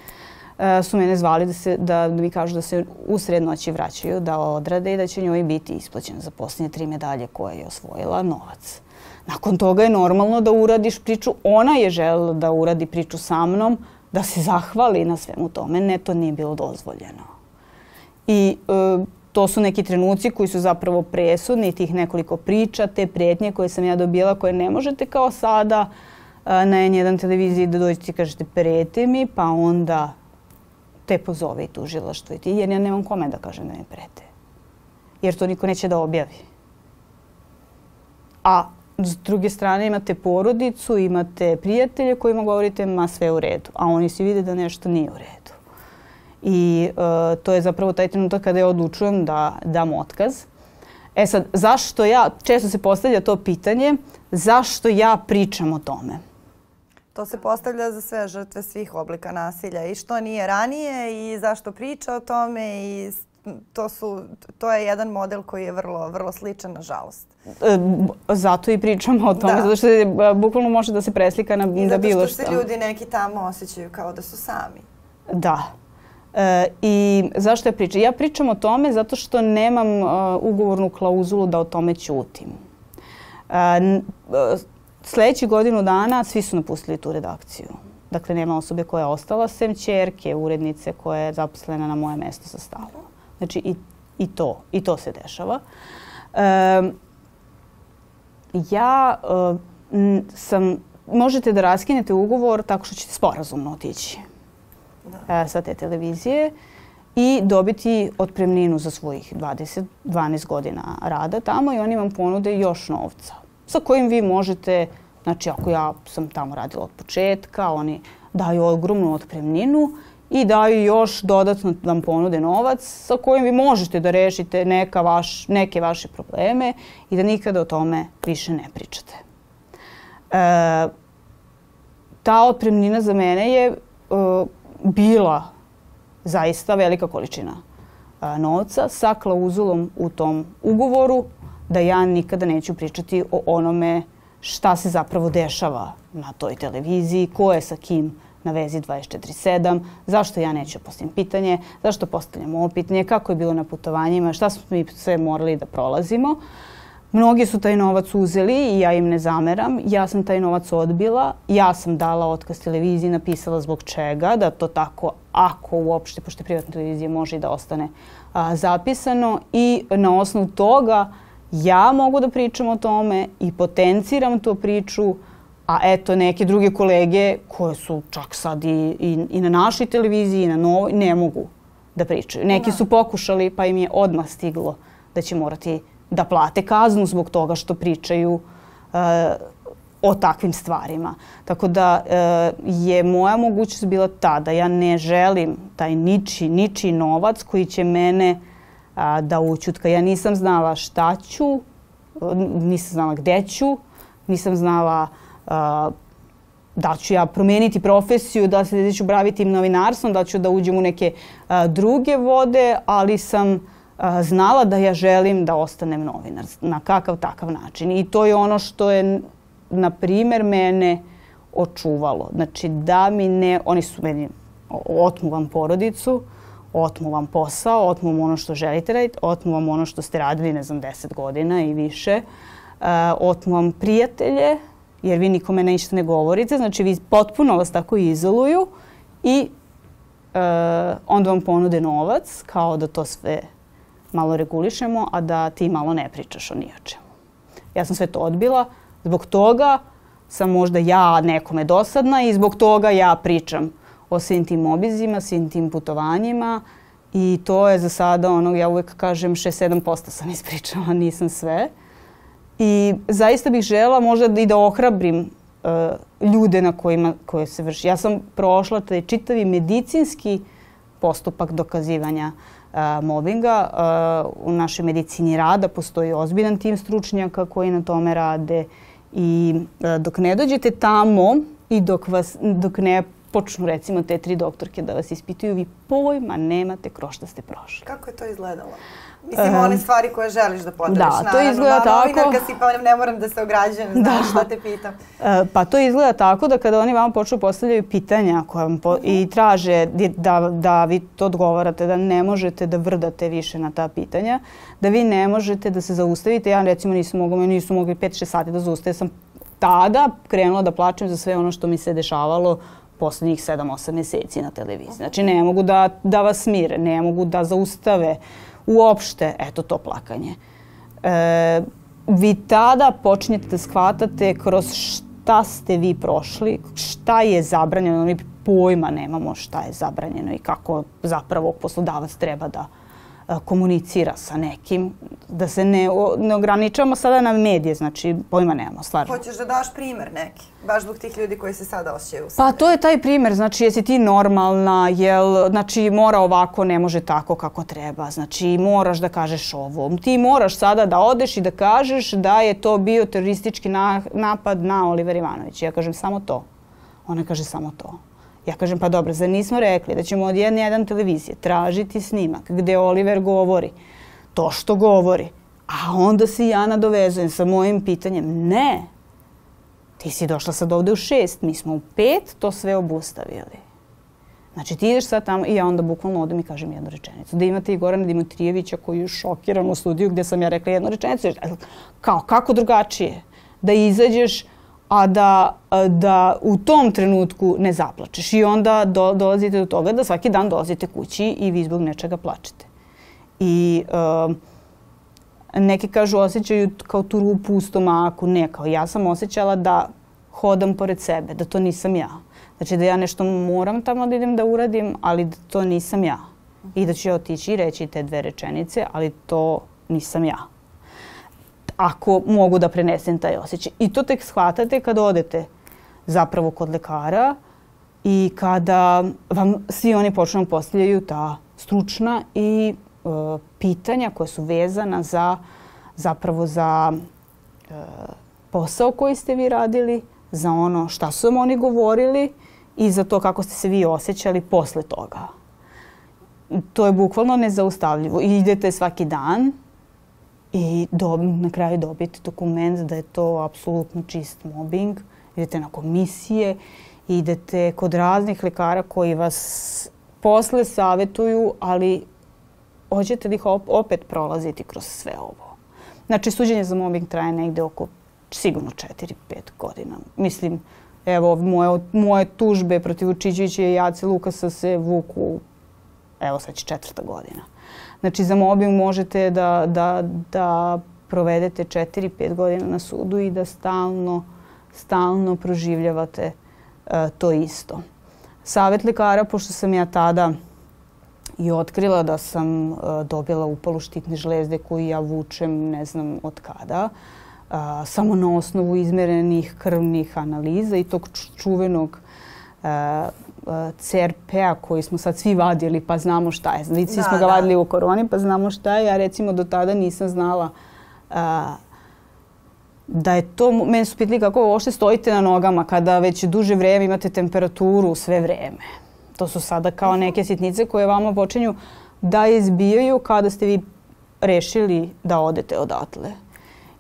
Su mene zvali da mi kažu da se u sred noći vraćaju, da odrade i da će njoj biti isplaćeno za posljednje tri medalje koje je osvojila novac. Nakon toga je normalno da uradiš priču. Ona je željela da uradi priču sa mnom, da se zahvali na svemu tome. Ne, to nije bilo dozvoljeno. I to su neki trenuci koji su zapravo presudni, tih nekoliko priča, te prijetnje koje sam ja dobila, koje ne možete kao sada na en jedan televiziji da dođete i kažete prete mi, pa onda te pozove i tužilaštvo i ti, jer ja nemam kome da kažem da mi prete. Jer to niko neće da objavi. A s druge strane imate porodicu, imate prijatelje kojima govorite ma sve u redu, a oni svi vide da nešto nije u redu. I to je zapravo taj trenutak kada ja odlučujem da dam otkaz. E sad, zašto ja, često se postavlja to pitanje, zašto ja pričam o tome? To se postavlja za sve žrtve svih oblika nasilja i što nije ranije i zašto priča o tome i to je jedan model koji je vrlo sličan, nažalost. Zato i pričamo o tome, zato što bukvalno može da se preslika na bilo što. I zato što se ljudi neki tamo osjećaju kao da su sami. Da. I zašto ja pričam? Ja pričam o tome zato što nemam ugovornu klauzulu da o tome ćutim. Sljedeći godinu dana svi su napustili tu redakciju. Dakle, nema osobe koja je ostala, sem ćerke, urednice koja je zaposlena na moje mesto sa stavom. Znači, i to se dešava. Ja sam... Možete da raskinete ugovor tako što ćete sporazumno otići sa te televizije i dobiti otpremninu za svojih dvanaest godina rada tamo i oni vam ponude još novca sa kojim vi možete, znači ako ja sam tamo radila od početka, oni daju ogromnu otpremninu i daju još dodatno vam ponude novac sa kojim vi možete da rešite neke vaše probleme i da nikada o tome više ne pričate. Ta otpremnina za mene je bila zaista velika količina novca sa klauzulom u tom ugovoru da ja nikada neću pričati o onome šta se zapravo dešava na toj televiziji, ko je sa kim na vezi dvadeset četiri sedam, zašto ja neću postaviti pitanje, zašto postavljam ovo pitanje, kako je bilo na putovanjima, šta smo mi sve morali da prolazimo. Mnogi su taj novac uzeli i ja im ne zameram. Ja sam taj novac odbila, ja sam dala otkaz televiziji, napisala zbog čega, da to tako, ako uopšte, pošto privatna televizija može i da ostane zapisano i na osnovu toga ja mogu da pričam o tome i potenciram tu priču, a eto neke druge kolege koje su čak sad i na našoj televiziji i na Novoj ne mogu da pričaju. Neki su pokušali pa im je odmah stiglo da će morati da plate kaznu zbog toga što pričaju o takvim stvarima. Tako da je moja mogućnost bila ta da ja ne želim taj ničiji novac koji će mene da ućutka. Ja nisam znala šta ću, nisam znala gde ću, nisam znala da ću ja promijeniti profesiju, da se ću baviti tim novinarstvom, da ću da uđem u neke druge vode, ali sam znala da ja želim da ostanem novinar na kakav takav način. I to je ono što je, na primjer, mene očuvalo. Znači, da mi ne... Oni su meni... Otmu vam porodicu, otmu vam posao, otmu vam ono što želite raditi, otmu vam ono što ste radili, ne znam, deset godina i više. Otmu vam prijatelje, jer vi nikome ništa ne govorite. Znači, vi potpuno vas tako izoluju i onda vam ponude novac, kao da to sve... malo regulišemo, a da ti malo ne pričaš o ničemu. Ja sam sve to odbila. Zbog toga sam možda ja nekome dosadna i zbog toga ja pričam o svim tim obizima, svim tim putovanjima. I to je za sada, ono, ja uvijek kažem, šest do sedam posto sam ispričala, nisam sve. I zaista bih žela možda i da ohrabrim ljude na kojima koje se vrši. Ja sam prošla taj čitavi medicinski postupak dokazivanja mobinga. U našoj medicini rada postoji ozbiljan tim stručnjaka koji na tome rade. I dok ne dođete tamo i dok, vas, dok ne počnu recimo te tri doktorke da vas ispituju, vi pojma nemate kroz šta ste prošli. Kako je to izgledalo? Mislim, one stvari koje želiš da podeliš. Da, to izgleda tako. Novinarka si, pa ne moram da se ograđujem, znaš šta te pitam. Pa to izgleda tako da kada oni vama počnu postavljaju pitanja i traže da vi to odgovarate, da ne možete da vrdate više na ta pitanja, da vi ne možete da se zaustavite. Ja recimo nisu mogli pet do šest sati da zaustavim. Ja sam tada krenula da plačem za sve ono što mi se dešavalo posljednjih sedam do osam meseci na televiziji. Znači ne mogu da vas smire, ne mogu da zaustave uopšte, eto, to plakanje. Vi tada počinjete da shvatate kroz šta ste vi prošli, šta je zabranjeno. Mi pojma nemamo šta je zabranjeno i kako zapravo poslodavac treba da komunicira sa nekim, da se ne ograničavamo sada na medije, znači pojma nemamo, stvarno. Hoćeš da daš primjer neki, baš zbog tih ljudi koji se sada osjećaju u sebe? Pa to je taj primjer, znači jesi ti normalna, jel, znači mora ovako, ne može tako kako treba, znači moraš da kažeš ovo. Ti moraš sada da odeš i da kažeš da je to bio teroristički napad na Oliver Ivanović. Ja kažem samo to. Ona kaže samo to. Ja kažem, pa dobro, zar nismo rekli da ćemo od N jedan televizije tražiti snimak gdje Oliver govori to što govori, a onda se ja nadovezujem sa mojim pitanjem. Ne, ti si došla sad ovdje u šest, mi smo u pet to sve obustavili. Znači ti ideš sad tamo i ja onda bukvalno odem i kažem jednu rečenicu. Da imate i Gorana Dimitrijevića koji je šokiran u studiju gdje sam ja rekla jednu rečenicu. Kao, kako drugačije? Da izađeš a da u tom trenutku ne zaplačeš. I onda dolazite do toga da svaki dan dolazite kući i vi zbog nečega plačete. I neki kažu osjećaju kao tu rupu u stomaku. Ne, kao ja sam osjećala da hodam pored sebe, da to nisam ja. Znači da ja nešto moram tamo da idem da uradim, ali da to nisam ja. I da ću ja otići i reći te dve rečenice, ali to nisam ja. Ako mogu da prenesem taj osjećaj. I to tek shvatate kada odete zapravo kod lekara i kada vam svi oni počnu postavljaju ta stručna i pitanja koja su vezana za zapravo za posao koji ste vi radili, za ono šta su vam oni govorili i za to kako ste se vi osjećali posle toga. To je bukvalno nezaustavljivo. Idete svaki dan i na kraju dobijete dokument da je to apsolutno čist mobing. Idete na komisije, idete kod raznih lekara koji vas posle savjetuju, ali hoćete li opet prolaziti kroz sve ovo. Znači, suđenje za mobing traje negde oko sigurno četiri do pet godina. Mislim, evo, moje tužbe protiv Vučićevića i Jace Lukasa se vuku, evo, sad će četvrta godina. Znači, za mobing možete da provedete četiri do pet godina na sudu i da stalno proživljavate to isto. Savet lekara, pošto sam ja tada i otkrila da sam dobila upalu štitne žlezde koju ja vučem ne znam od kada, samo na osnovu izmerenih krvnih analiza i tog čuvenog C R P-a koji smo sad svi vadili pa znamo šta je. Svi smo ga vadili u koroni pa znamo šta je. Ja recimo do tada nisam znala da je to... Mene su pitali kako uopšte stojite na nogama kada već duže vreme imate temperaturu sve vreme. To su sada kao neke sitnice koje vama počinju da izbijaju kada ste vi rešili da odete odatle.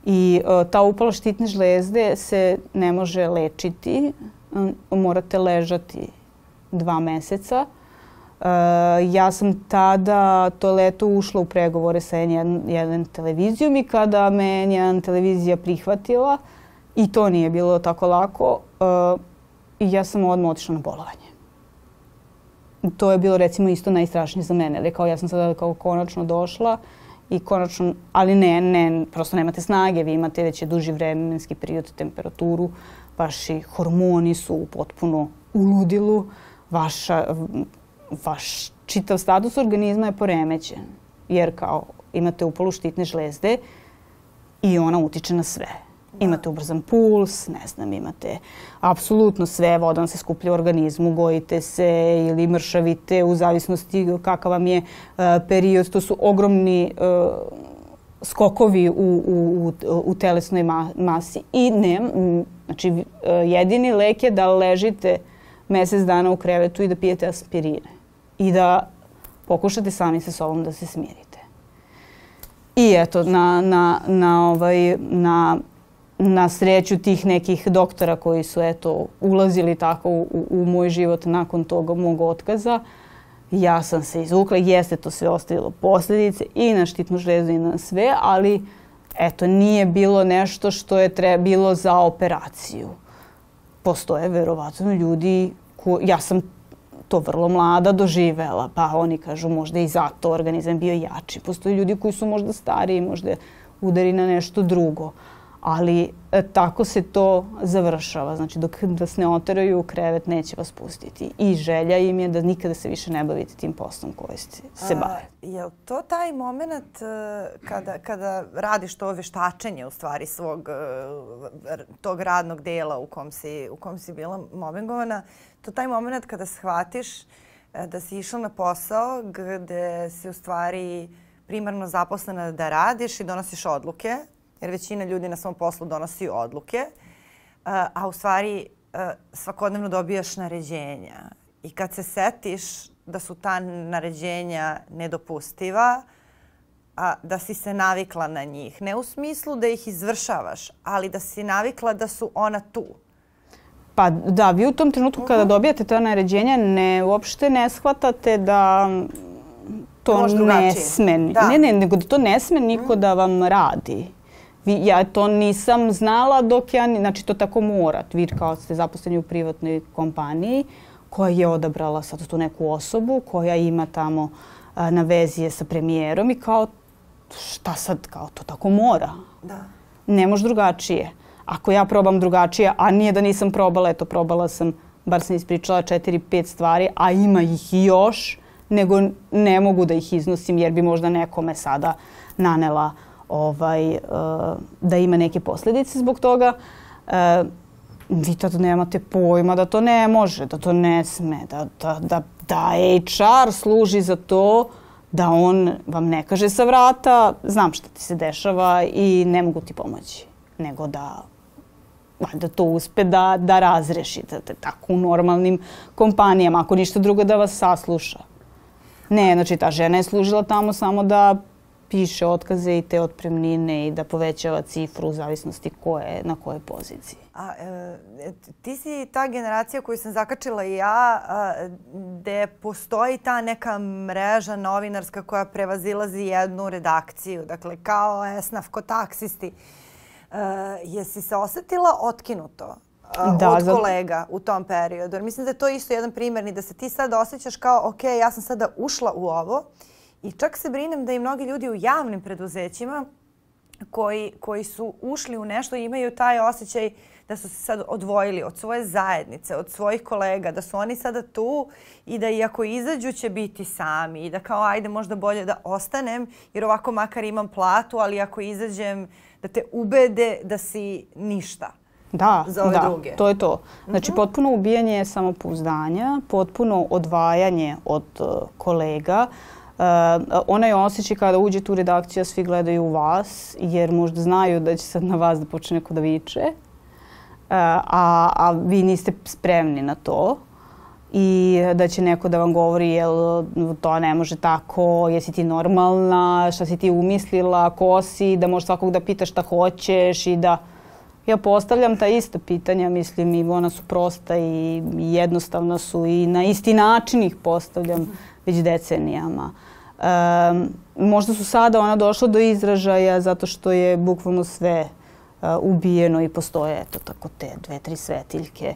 I ta upala štitne žlezde se ne može lečiti. Morate ležati dva meseca. Ja sam tada to leto ušla u pregovore sa N jedan televizijom i kada me N jedan televizija prihvatila, i to nije bilo tako lako, ja sam odmah otišla na bolovanje. To je bilo recimo isto najstrašnije za mene. Kao ja sam sada konačno došla i konačno, ali ne, ne, prosto nemate snage, vi imate već duži vremenski period, temperaturu, vaši hormoni su potpuno u ludilu, vaš čitav status organizma je poremećen, jer kao imate upalu štitne žlezde i ona utiče na sve. Imate ubrzan puls, ne znam, imate apsolutno sve, voda vam se skuplja u organizmu, gojite se ili mršavite u zavisnosti kakav vam je period. To su ogromni skokovi u telesnoj masi. I jedini lek je da ležite mjesec dana u krevetu i da pijete aspirine i da pokušate sami sa sobom da se smirite. I eto, na... na sreću tih nekih doktora koji su eto, ulazili tako u, u moj život nakon toga mog otkaza, ja sam se izvukla. Jeste to sve ostavilo posljedice i na štitnu žlezdu i na sve, ali eto, nije bilo nešto što je trebalo za operaciju. Postoje verovatno ljudi, ko, ja sam to vrlo mlada doživela, pa oni kažu možda i zato organizam bio jači. Postoje ljudi koji su možda stariji, možda udari na nešto drugo. Ali tako se to završava. Znači, dok vas ne oteraju u krevet, neće vas pustiti. I želja im je da nikada se više ne bavite tim poslom koji se bave. Je li to taj moment kada radiš to veštačenje u stvari svog tog radnog dela u kom si bila mobingovana? To je taj moment kada shvatiš da si išla na posao gde si u stvari primarno zaposlena da radiš i donosiš odluke, jer većina ljudi na svom poslu donosi odluke, a u stvari svakodnevno dobijaš naređenja. I kad se setiš da su ta naređenja nedopustiva, da si se navikla na njih, ne u smislu da ih izvršavaš, ali da si navikla da su ona tu. Pa da, vi u tom trenutku kada dobijate ta naređenja uopšte ne shvatate da to ne sme. Ne, ne, nego da to ne sme niko da vam radi. Ja to nisam znala dok ja, znači to tako mora. Vi kao ste zaposleni u privatnoj kompaniji koja je odabrala sad tu neku osobu koja ima tamo na vezi sa premijerom i kao šta sad, kao to tako mora. Ne može drugačije. Ako ja probam drugačije, a nije da nisam probala, eto probala sam, bar sam ispričala četiri, pet stvari, a ima ih još, nego ne mogu da ih iznosim jer bi možda nekome sada nanela da ima neke posljedice zbog toga. Vi tada nemate pojma da to ne može, da to ne sme, da H R služi za to da on vam ne kaže sa vrata znam šta ti se dešava i ne mogu ti pomoći, nego da to uspe da razrešite tako u normalnim kompanijama, ako ništa drugo da vas sasluša. Ne, znači ta žena je služila tamo samo da piše otkaze i te otpremnine i da povećava cifru u zavisnosti na kojoj poziciji. Ti si ta generacija koju sam zakačila i ja, gde postoji ta neka mreža novinarska koja prevazilazi jednu redakciju, dakle kao esnaf, ko taksisti. Jesi se osetila otkinuto od kolega u tom periodu? Mislim da je to isto jedan primjer, da se ti sad osjećaš kao ok, ja sam sada ušla u ovo. I čak se brinem da i mnogi ljudi u javnim preduzećima koji su ušli u nešto imaju taj osjećaj da su se sad odvojili od svoje zajednice, od svojih kolega, da su oni sada tu i da iako izađu će biti sami i da kao ajde možda bolje da ostanem jer ovako makar imam platu, ali ako izađem da te ubede da si ništa za ove druge. Da, to je to. Znači potpuno ubijanje samopouzdanja, potpuno odvajanje od kolega. Onaj osjećaj kada uđete u redakciju, a svi gledaju u vas, jer možda znaju da će sad na vas da počne neko da viče, a vi niste spremni na to i da će neko da vam govori jel to ne može tako, jesi ti normalna, šta si ti umislila, ko si, da možeš svakog da pitaš šta hoćeš i da... Ja postavljam ta ista pitanja, mislim i ona su prosta i jednostavna su i na isti način ih postavljam već decenijama. Možda su sada ona došla do izražaja zato što je bukvalno sve ubijeno i postoje eto tako te dve, tri svetiljke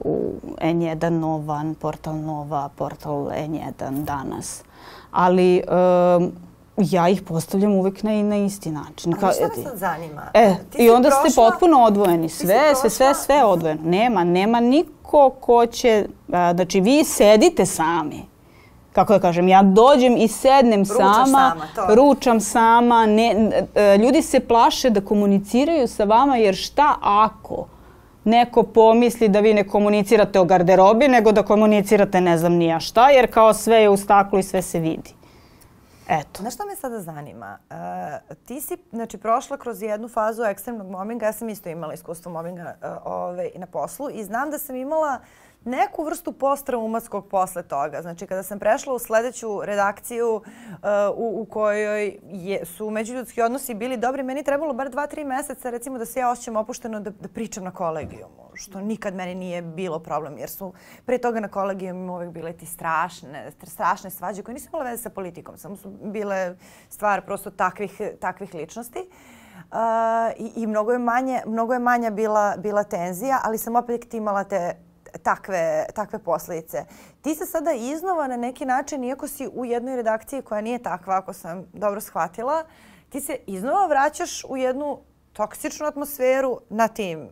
u en jedan, Nova, portal Nova, portal en jedan, Danas. Ali ja ih postavljam uvek na isti način. Ali šta vas sad zanima? I onda ste potpuno odvojeni. Sve, sve, sve odvojeno. Nema, nema niko ko će... Znači, vi sedite sami. Kako da kažem, ja dođem i sednem sama, ručam sama. Ljudi se plaše da komuniciraju sa vama, jer šta ako neko pomisli da vi ne komunicirate o garderobi, nego da komunicirate ne znam ni ja šta, jer kao sve je u staklu i sve se vidi. Eto. Znaš što me sada zanima? Ti si prošla kroz jednu fazu ekstremnog mobinga. Ja sam isto imala iskustvo mobinga na poslu i znam da sam imala neku vrstu postraumatskog posle toga. Znači, kada sam prešla u sljedeću redakciju u kojoj su međuljudski odnosi bili dobri, meni trebalo bar dva, tri meseca, recimo, da se ja osjećam opušteno da pričam na kolegijumu, što nikad meni nije bilo problem, jer su pre toga na kolegijumu uvijek bile ti strašne, strašne svađe koje nisu imala veze sa politikom, samo su bile stvar prosto takvih ličnosti. I mnogo je manja bila tenzija, ali sam opet imala te takve posljedice. Ti se sada iznova na neki način, iako si u jednoj redakciji koja nije takva, ako sam dobro shvatila, ti se iznova vraćaš u jednu toksičnu atmosferu na tim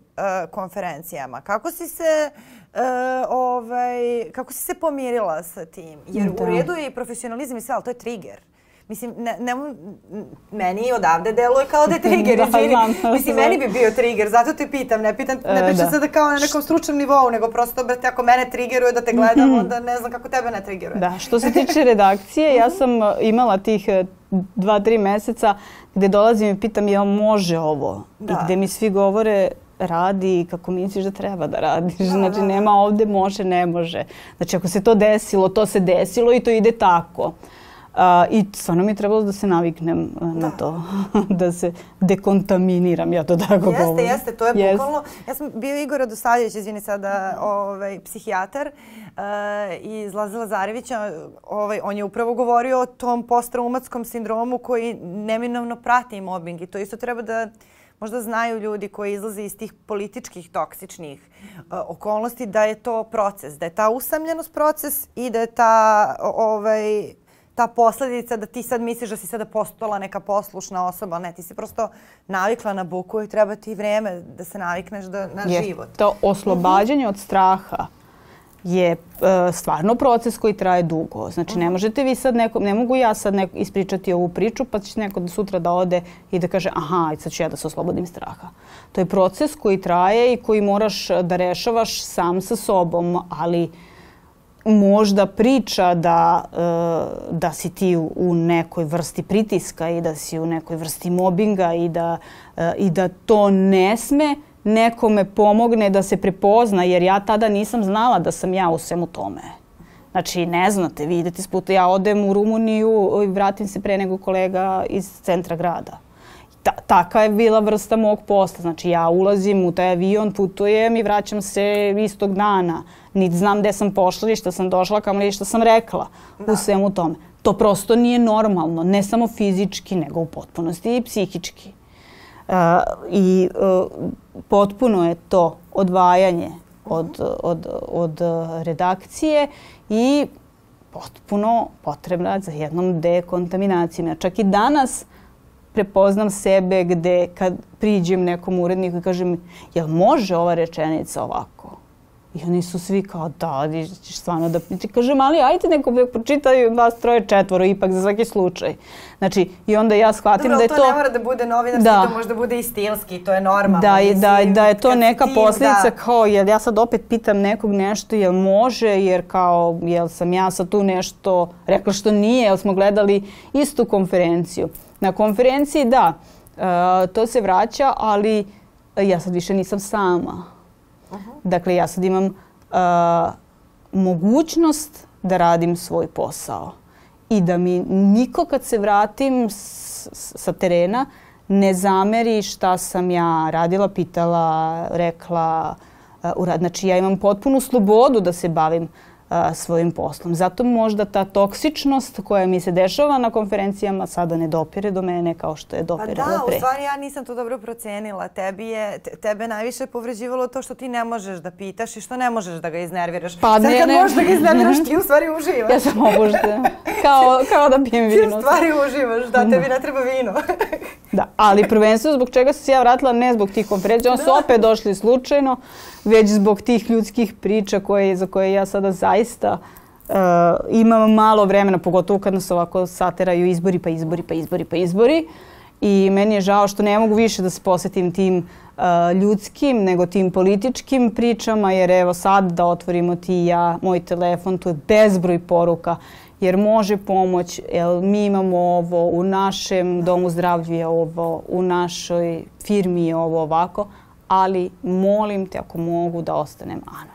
konferencijama. Kako si se pomirila sa tim? Jer u redu je i profesionalizam i sve, ali to je trigger. Mislim, meni odavde deluje kao da je trigger. Mislim, meni bi bio trigger, zato te pitam. Ne pitam sada kao na nekom stručnom nivou, nego prosto, brate, ako mene triggeruje da te gledam, onda ne znam kako tebe ne triggeruje. Da, što se tiče redakcije, ja sam imala tih dva, tri meseca gde dolazim i pitam jel može ovo? I gde mi svi govore radi kako misliš da treba da radiš. Znači, nema ovde može, ne može. Znači, ako se to desilo, to se desilo i to ide tako. I stvarno mi je trebalo da se naviknem na to, da se dekontaminiram, ja to tako govorim. Jeste, jeste, to je bukvalno. Ja sam bio Igor Radosavljević, izvini sada, psihijatar, i Zlaze Lazarevića, on je upravo govorio o tom postraumatskom sindromu koji neminovno prati mobing i to isto treba da možda znaju ljudi koji izlaze iz tih političkih, toksičnih okolnosti, da je to proces, da je ta usamljenost proces i da je ta... ta posljedica da ti sad misliš da si sada postala neka poslušna osoba, ne, ti si prosto navikla na buku i treba ti vreme da se navikneš na život. To oslobađanje od straha je stvarno proces koji traje dugo. Znači, ne možete vi sad nekom, ne mogu ja sad ispričati ovu priču pa će neko sutra da ode i da kaže aha, sad ću ja da se oslobodim straha. To je proces koji traje i koji moraš da rešavaš sam sa sobom, ali... možda priča da si ti u nekoj vrsti pritiska i da si u nekoj vrsti mobinga i da to ne sme nekome pomogne da se prepozna, jer ja tada nisam znala da sam ja u svemu tome. Znači, ne znate, vi idete s puta, ja odem u Rumuniju i vratim se pre nego kolega iz centra grada. Taka je bila vrsta mog posla. Znači, ja ulazim u taj avion, putujem i vraćam se istog dana. Niti znam gde sam pošla i šta sam došla, kamo li šta sam rekla u svemu tome. To prosto nije normalno, ne samo fizički, nego u potpunosti i psihički. I potpuno je to odvajanje od redakcije i potpuno potrebna za jednom dekontaminacijom. Čak i danas prepoznam sebe gde kad priđem nekom uredniku i kažem jel može ova rečenica ovako? I oni su svi kao da, ćeš stvarno da... Kažem, ali ajde neko pročitaju vas troje četvoro, ipak za svaki slučaj. Znači, i onda ja shvatim da je to... Dobro, ali to ne mora da bude novinarski, to možda bude i stilski, to je normalno. Da je to neka posljedica kao, jel ja sad opet pitam nekog nešto, jel može, jer kao, jel sam ja sad tu nešto rekla što nije, jel smo gledali istu konferenciju. Na konferenciji, da, to se vraća, ali ja sad više nisam sama. Dakle, ja sad imam mogućnost da radim svoj posao i da mi niko kad se vratim sa terena ne zameri šta sam ja radila, pitala, rekla. Znači, ja imam potpunu slobodu da se bavim svojim poslom. Zato možda ta toksičnost koja mi se dešava na konferencijama sada ne dopire do mene kao što je dopirala pre. Pa da, u stvari ja nisam to dobro procenila. Tebe najviše povređivalo to što ti ne možeš da pitaš i što ne možeš da ga iznerviraš. Sad kad možeš da ga iznerviraš, ti u stvari uživaš. Ja sam obužena. Kao da pijem vino. Ti u stvari uživaš, da, tebi ne treba vino. Da, ali prvenstveno zbog čega sam se ja vratila, ne zbog tih konferencija, oni su opet došli slučajno, već zbog tih ljudskih priča za koje ja sada zaista imam malo vremena, pogotovo kad nas ovako sateraju izbori, pa izbori, pa izbori, pa izbori. I meni je žao što ne mogu više da se posvetim tim ljudskim nego tim političkim pričama, jer evo sad da otvorimo ti i ja, moj telefon, tu je bezbroj poruka, jer može pomoć, jer mi imamo ovo, u našem domu zdravlja je ovo, u našoj firmi je ovo ovako, ali molim te ako mogu da ostanem anoniman.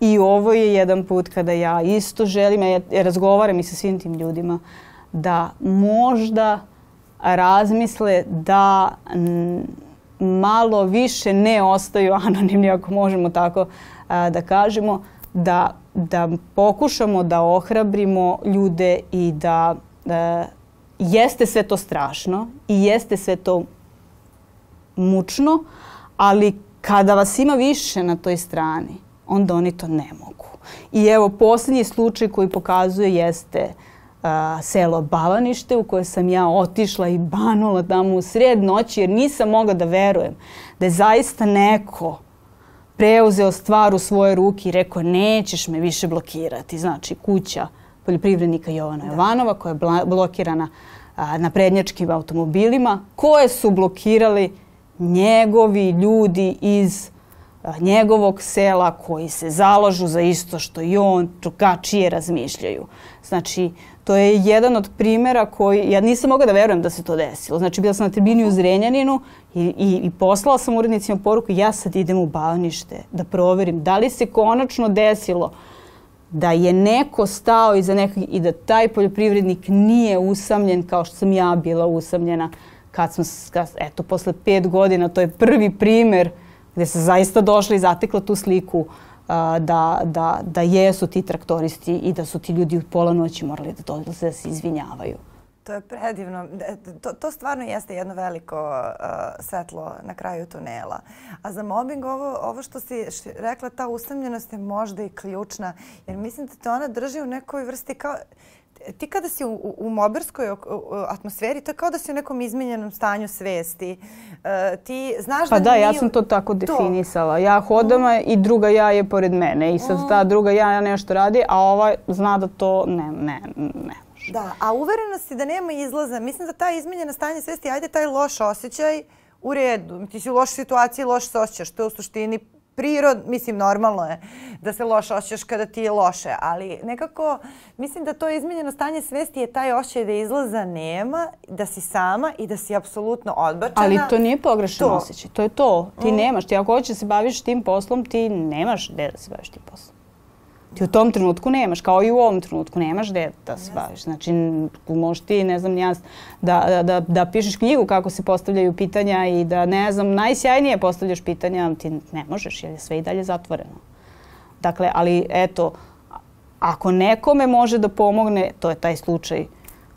I ovo je jedan put kada ja isto želim, ja razgovaram i sa svim tim ljudima, da možda razmisle da malo više ne ostaju anonimni, ako možemo tako da kažemo, da da pokušamo da ohrabrimo ljude i da jeste sve to strašno i jeste sve to mučno, ali kada vas ima više na toj strani, onda oni to ne mogu. I evo, posljednji slučaj koji pokazuje jeste selo Bavanište u koje sam ja otišla i banula tamo u sred noći jer nisam mogla da verujem da je zaista neko preuzeo stvar u svoje ruke i rekao nećeš me više blokirati. Znači kuća poljoprivrednika Jovana Jovanova koja je blokirana na prednjačkim automobilima koje su blokirali njegovi ljudi iz njegovog sela koji se zalažu za isto što i on, drugačije razmišljaju. Znači, to je jedan od primjera koji, ja nisam mogla da verujem da se to desilo. Znači, bila sam na tribini u Zrenjaninu i, i, i poslala sam urednicima poruku ja sad idem u Bavanište da proverim da li se konačno desilo da je neko stao iza nekog i da taj poljoprivrednik nije usamljen kao što sam ja bila usamljena. Kad smo, kad, eto, posle pet godina, to je prvi primjer gdje se zaista došla i zatekla tu sliku da, da, da jesu ti traktoristi i da su ti ljudi u pola noći morali da dolaze da se izvinjavaju. To je predivno. To, to stvarno jeste jedno veliko uh, svetlo na kraju tunela. A za mobing ovo, ovo što si rekla, ta usamljenost je možda i ključna. Jer mislim da te ona drži u nekoj vrsti kao... Ti kada si u, u moberskoj atmosferi, to je kao da si u nekom izmenjenom stanju svesti. E, ti znaš pa da, da ja sam to tako to definisala. Ja hodam mm. i druga ja je pored mene. I sad mm. ta druga ja nešto radi, a ova zna da to ne, ne, ne može. Da, a uverena si da nema izlaza. Mislim da ta izmenjena stanje svesti, ajde taj loš osjećaj u redu. Ti si u lošoj situaciji, loš se osjećaš. To je u suštini prirod, mislim, normalno je da se loše osjećaš kada ti je loše, ali nekako mislim da to izmenjeno stanje svesti je taj osjećaj da izlaza nema, da si sama i da si apsolutno odbačena. Ali to nije pogrešan osjećaj, to je to. Ti mm. nemaš, ti ako hoćeš se baviš tim poslom, ti nemaš gdje da se baviš tim poslom. Ti u tom trenutku nemaš, kao i u ovom trenutku nemaš gdje da se baviš. Znači, možeš ti, ne znam, ja, da, da, da, da pišeš knjigu kako se postavljaju pitanja i da, ne znam, najsjajnije postavljaš pitanja, ti ne možeš jer je sve i dalje zatvoreno. Dakle, ali eto, ako nekome može da pomogne, to je taj slučaj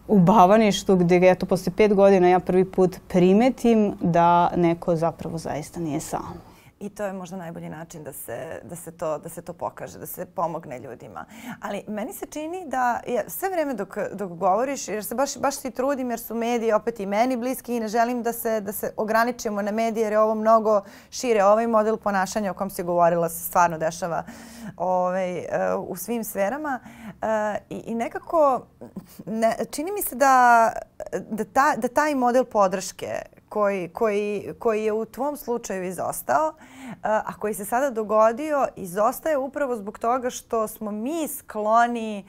u Bavaništu gdje, eto, posle pet godina ja prvi put primetim da neko zapravo zaista nije sam. I to je možda najbolji način da se, da se to, da se to pokaže, da se pomogne ljudima. Ali meni se čini da ja, sve vrijeme dok, dok govoriš, jer se baš, baš si trudim jer su mediji opet i meni bliski i ne želim da se, da se ograničimo na medije jer je ovo mnogo šire. Ovaj model ponašanja o kom si govorila se stvarno dešava ovaj, u svim sferama. I, i nekako ne, čini mi se da, da, ta, da taj model podrške Koji, koji, koji je u tvom slučaju izostao, a koji se sada dogodio, izostaje upravo zbog toga što smo mi skloni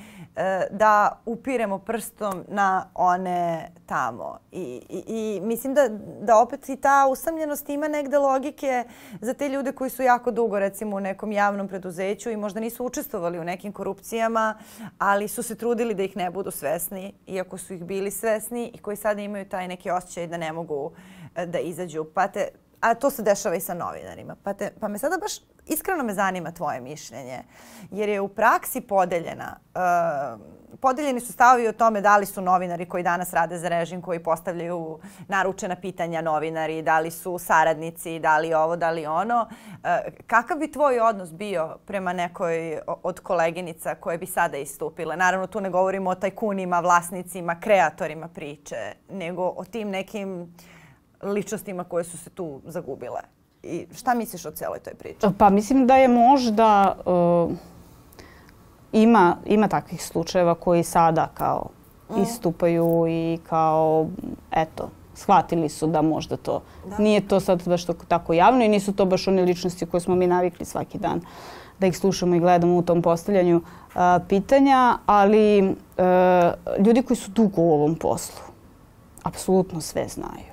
da upiremo prstom na one tamo. I, i, i mislim da, da opet i ta usamljenost ima negde logike za te ljude koji su jako dugo, recimo, u nekom javnom preduzeću i možda nisu učestvovali u nekim korupcijama, ali su se trudili da ih ne budu svesni, iako su ih bili svesni i koji sada imaju taj neki osjećaj da ne mogu da izađu. Pa te, a to se dešava i sa novinarima. Pa, te, pa me sada baš iskreno me zanima tvoje mišljenje, jer je u praksi podeljena. Podeljeni su stavovi o tome da li su novinari koji danas rade za režim, koji postavljaju naručena pitanja novinari, da li su saradnici, da li ovo, da li ono. Kakav bi tvoj odnos bio prema nekoj od koleginica koje bi sada istupile? Naravno, tu ne govorimo o tajkunima, vlasnicima, kreatorima priče, nego o tim nekim ličnostima koje su se tu zagubile. I šta misliš o cijeloj toj priči? Pa mislim da je možda uh, ima, ima takvih slučajeva koji sada kao mm. istupaju i kao eto, shvatili su da možda to da. Nije to sad baš tako javno i nisu to baš one ličnosti koje smo mi navikli svaki dan da ih slušamo i gledamo u tom postavljanju uh, pitanja, ali uh, ljudi koji su dugo u ovom poslu apsolutno sve znaju.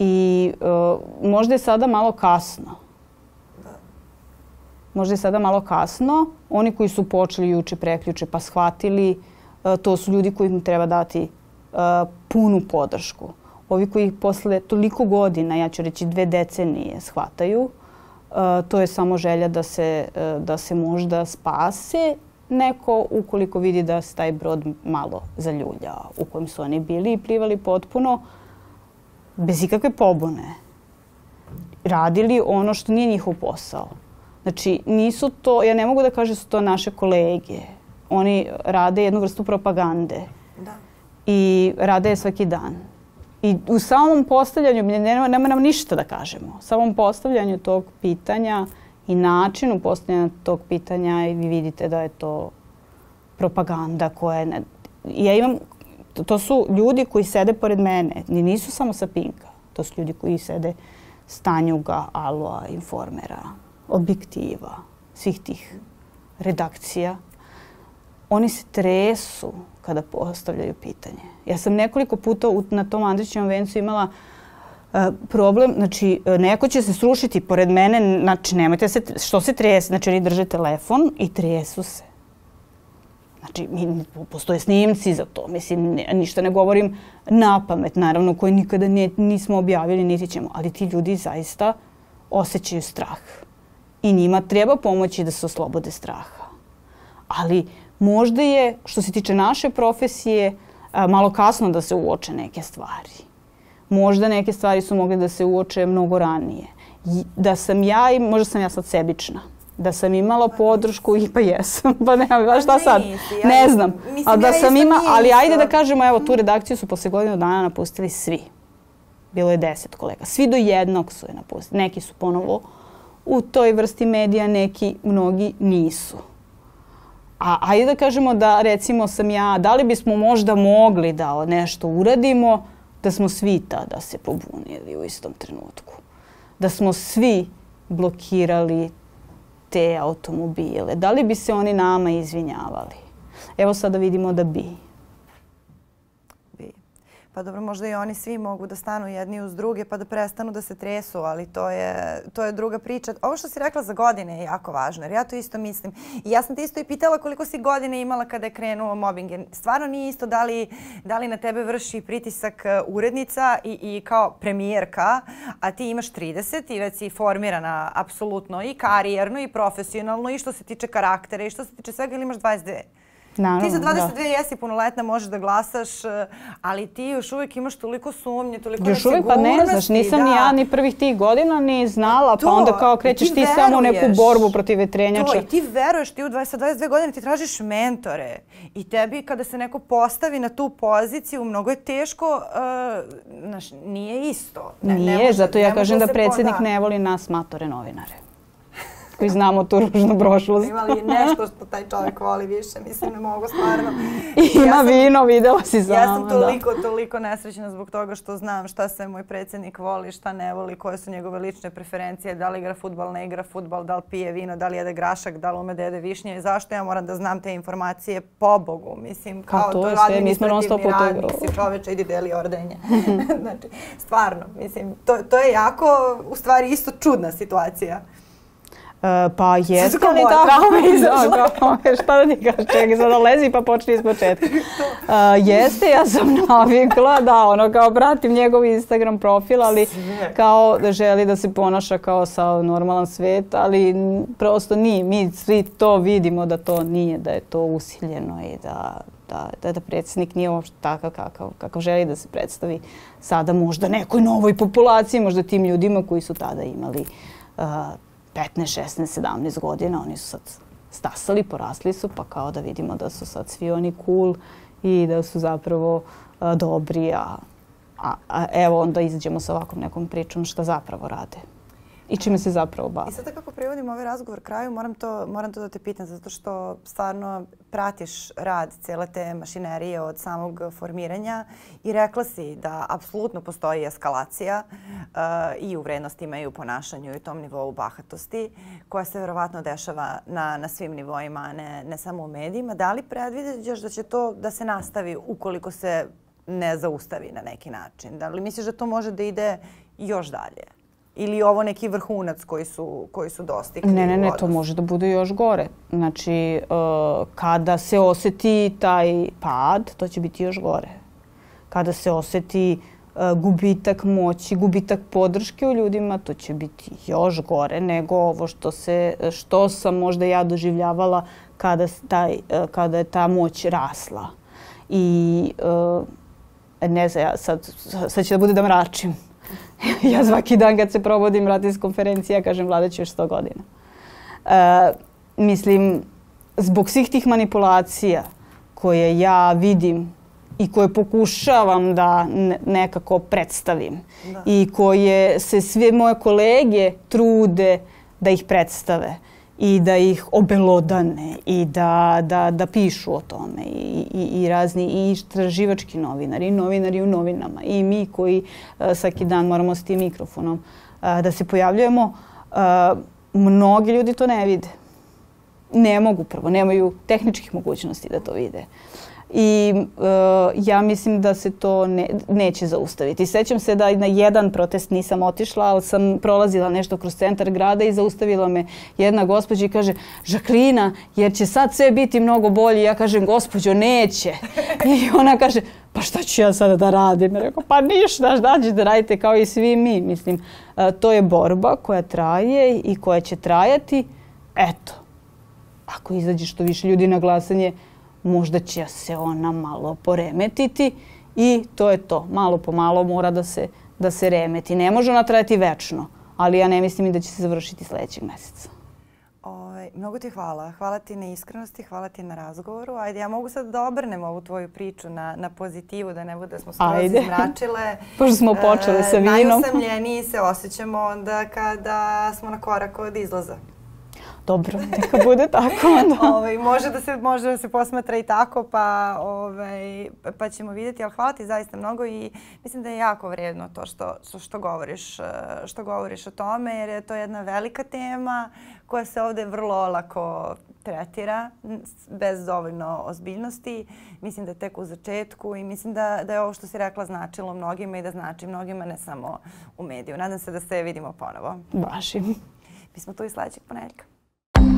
I uh, možda je sada malo kasno. Možda je sada malo kasno. Oni koji su počeli juče, preključe pa shvatili, uh, to su ljudi koji im treba dati uh, punu podršku. Ovi koji posle toliko godina, ja ću reći dve decenije, shvataju, uh, to je samo želja da se, uh, da se možda spase neko ukoliko vidi da se taj brod malo zaljulja u kojem su oni bili i plivali potpuno bez ikakve pobune, radili ono što nije njihov posao. Znači, nisu to, ja ne mogu da kažem su to naše kolege. Oni rade jednu vrstu propagande da. I rade je svaki dan. I u samom postavljanju, nema, nema nam ništa da kažemo, u samom postavljanju tog pitanja i načinu postavljanja tog pitanja i vi vidite da je to propaganda koja je... Ne, ja imam... To su ljudi koji sede pored mene. Nisu samo sa Pinka. To su ljudi koji sede s Tanjuga, Aloa, Informera, Objektiva, svih tih redakcija. Oni se tresu kada postavljaju pitanje. Ja sam nekoliko puta na tom Andrićevom vencu imala problem. Znači, neko će se srušiti pored mene. Znači, nemojte se... Što se trese? Znači, oni drže telefon i tresu se. Znači, postoje snimci za to. Mislim, ništa ne govorim na pamet, naravno, koje nikada nismo objavili, niti ćemo. Ali ti ljudi zaista osjećaju strah. I njima treba pomoći da se oslobode straha. Ali možda je, što se tiče naše profesije, malo kasno da se uoče neke stvari. Možda neke stvari su mogle da se uoče mnogo ranije. Da sam ja, i možda sam ja sad sebična, da sam imala podršku i pa jesam, pa nemam baš šta sad, ne znam. Da sam imala, ali ajde da kažemo, evo tu redakciju su posle godinu dana napustili svi. Bilo je deset kolega, svi do jednog su je napustili. Neki su ponovo u toj vrsti medija, neki, mnogi nisu. A ajde da kažemo da recimo sam ja, da li bismo možda mogli da nešto uradimo, da smo svi tada se pobunili u istom trenutku. Da smo svi blokirali te automobile. Da li bi se oni nama izvinjavali? Evo sada vidimo da bi. Bi. Pa dobro, možda i oni svi mogu da stanu jedni uz druge pa da prestanu da se tresu, ali to je, to je druga priča. Ovo što si rekla za godine je jako važno, jer ja to isto mislim. I ja sam te isto i pitala koliko si godine imala kada je krenuo mobbing. Stvarno nije isto da li, da li na tebe vrši pritisak urednica i, i kao premijerka, a ti imaš trideset i već si formirana apsolutno i karijerno i profesionalno i što se tiče karaktera i što se tiče svega, ili imaš dvadeset dve. Naravno, ti za dvadeset dve da. Jesi punoletna, možeš da glasaš, ali ti još uvijek imaš toliko sumnje, toliko nesigurnosti. Još uvijek pa ne znaš, nisam da. Ni ja ni prvih tih godina ni znala, to, pa onda kao krećeš ti, ti samo neku borbu protiv vetrenjača. To, i ti veruješ, ti u dvadeset dve godine ti tražiš mentore i tebi kada se neko postavi na tu poziciju, mnogo je teško, uh, znaš, nije isto. Ne, nije, ne može, zato ja kažem da, da predsjednik poda. Ne voli nas matore novinare. Koji znamo tu ružnu prošlost. Ima li nešto što taj čovjek voli više? Mislim, ne mogu stvarno. Ima vino, videla si sama. Ja sam toliko, toliko nesrećna zbog toga što znam šta se moj predsjednik voli, šta ne voli, koje su njegove lične preferencije, da li igra futbal, ne igra futbal, da li pije vino, da li jede grašak, da li ume da jede višnje i zašto ja moram da znam te informacije po Bogu. Mislim, kao to radi administrativni radnik, si čoveče, idi deli ordenje. Znači, stvarno, mislim, to je jako, u stvari, isto čudna situacija. Pa jeste li tako? Sada kao moja trauma izašla. Šta da ti kaš, čekaj, sada lezi pa počne iz početka. Jeste, ja sam navikla, da, ono, kao pratim njegov Instagram profil, ali kao želi da se ponaša kao sa normalan svet, ali prosto nije, mi svi to vidimo da to nije, da je to usiljeno i da... da, da predsjednik nije uopšte takav kakav, kakav želi da se predstavi sada možda nekoj novoj populaciji, možda tim ljudima koji su tada imali uh, petnaest, šesnaest, sedamnaest godina. Oni su sad stasali, porasli su, pa kao da vidimo da su sad svi oni cool i da su zapravo uh, dobri. A, a, a evo onda izađemo sa ovakvom nekom pričom šta zapravo rade i čime se zapravo bave. I sada kako privodim ovaj razgovor kraju, moram to, moram to da te pitam, zato što stvarno pratiš rad cijele te mašinerije od samog formiranja i rekla si da apsolutno postoji eskalacija uh, i u vrednostima i u ponašanju i u tom nivou bahatosti koja se vjerovatno dešava na, na svim nivoima, ne, ne samo u medijima. Da li predviđaš da će to da se nastavi ukoliko se ne zaustavi na neki način? Da li misliš da to može da ide još dalje? Ili je ovo neki vrhunac koji su, koji su dostigli? Ne, ne, ne, to može da bude još gore. Znači, kada se osjeti taj pad, to će biti još gore. Kada se osjeti gubitak moći, gubitak podrške u ljudima, to će biti još gore nego ovo što, se, što sam možda ja doživljavala kada, taj, kada je ta moć rasla. I ne znam, sad, sad će da bude da mračim. Ja svaki dan kad se provodim vratim s konferencija, kažem vlada će još sto godina. E, mislim, zbog svih tih manipulacija koje ja vidim i koje pokušavam da nekako predstavim da. I koje se sve moje kolege trude da ih predstave i da ih obelodane i da, da, da pišu o tome i, i, i razni i istraživački novinari, i novinari u novinama i mi koji uh, svaki dan moramo s tim mikrofonom uh, da se pojavljujemo. Uh, mnogi ljudi to ne vide. Ne mogu prvo, nemaju tehničkih mogućnosti da to vide. I uh, ja mislim da se to ne, neće zaustaviti. Sećam se da na jedan protest nisam otišla, ali sam prolazila nešto kroz centar grada i zaustavila me jedna gospođa i kaže Žaklina, jer će sad sve biti mnogo bolje. Ja kažem gospođo, neće. I ona kaže pa šta ću ja sada da radim? Ja rekao pa ništa, šta ćete da radite kao i svi mi. Mislim, uh, to je borba koja traje i koja će trajati. Eto, ako izađe što više ljudi na glasanje, možda će se ona malo poremetiti i to je to. Malo po malo mora da se, da se remeti. Ne može ona trajati večno, ali ja ne mislim i da će se završiti sljedećeg mjeseca. Ove, mnogo ti hvala. Hvala ti na iskrenosti, hvala ti na razgovoru. Ajde, ja mogu sad da obrnem ovu tvoju priču na, na pozitivu, da ne bude da smo skoro izmračile. Pošto smo počele sa vinom. E, najusamljeniji se osjećamo onda kada smo na korak od izlaza. Dobro, neka bude tako onda. Ove, može, da se, može da se posmatra i tako, pa, ove, pa ćemo vidjeti. Ali hvala ti zaista mnogo i mislim da je jako vrijedno to što, što, govoriš, što govoriš o tome, jer je to jedna velika tema koja se ovdje vrlo lako tretira bez dovoljno ozbiljnosti. Mislim da je tek u začetku i mislim da, da je ovo što si rekla značilo mnogima i da znači mnogima, ne samo u mediju. Nadam se da se vidimo ponovo. Baš i. Mi smo tu i sljedećeg ponedjeljka.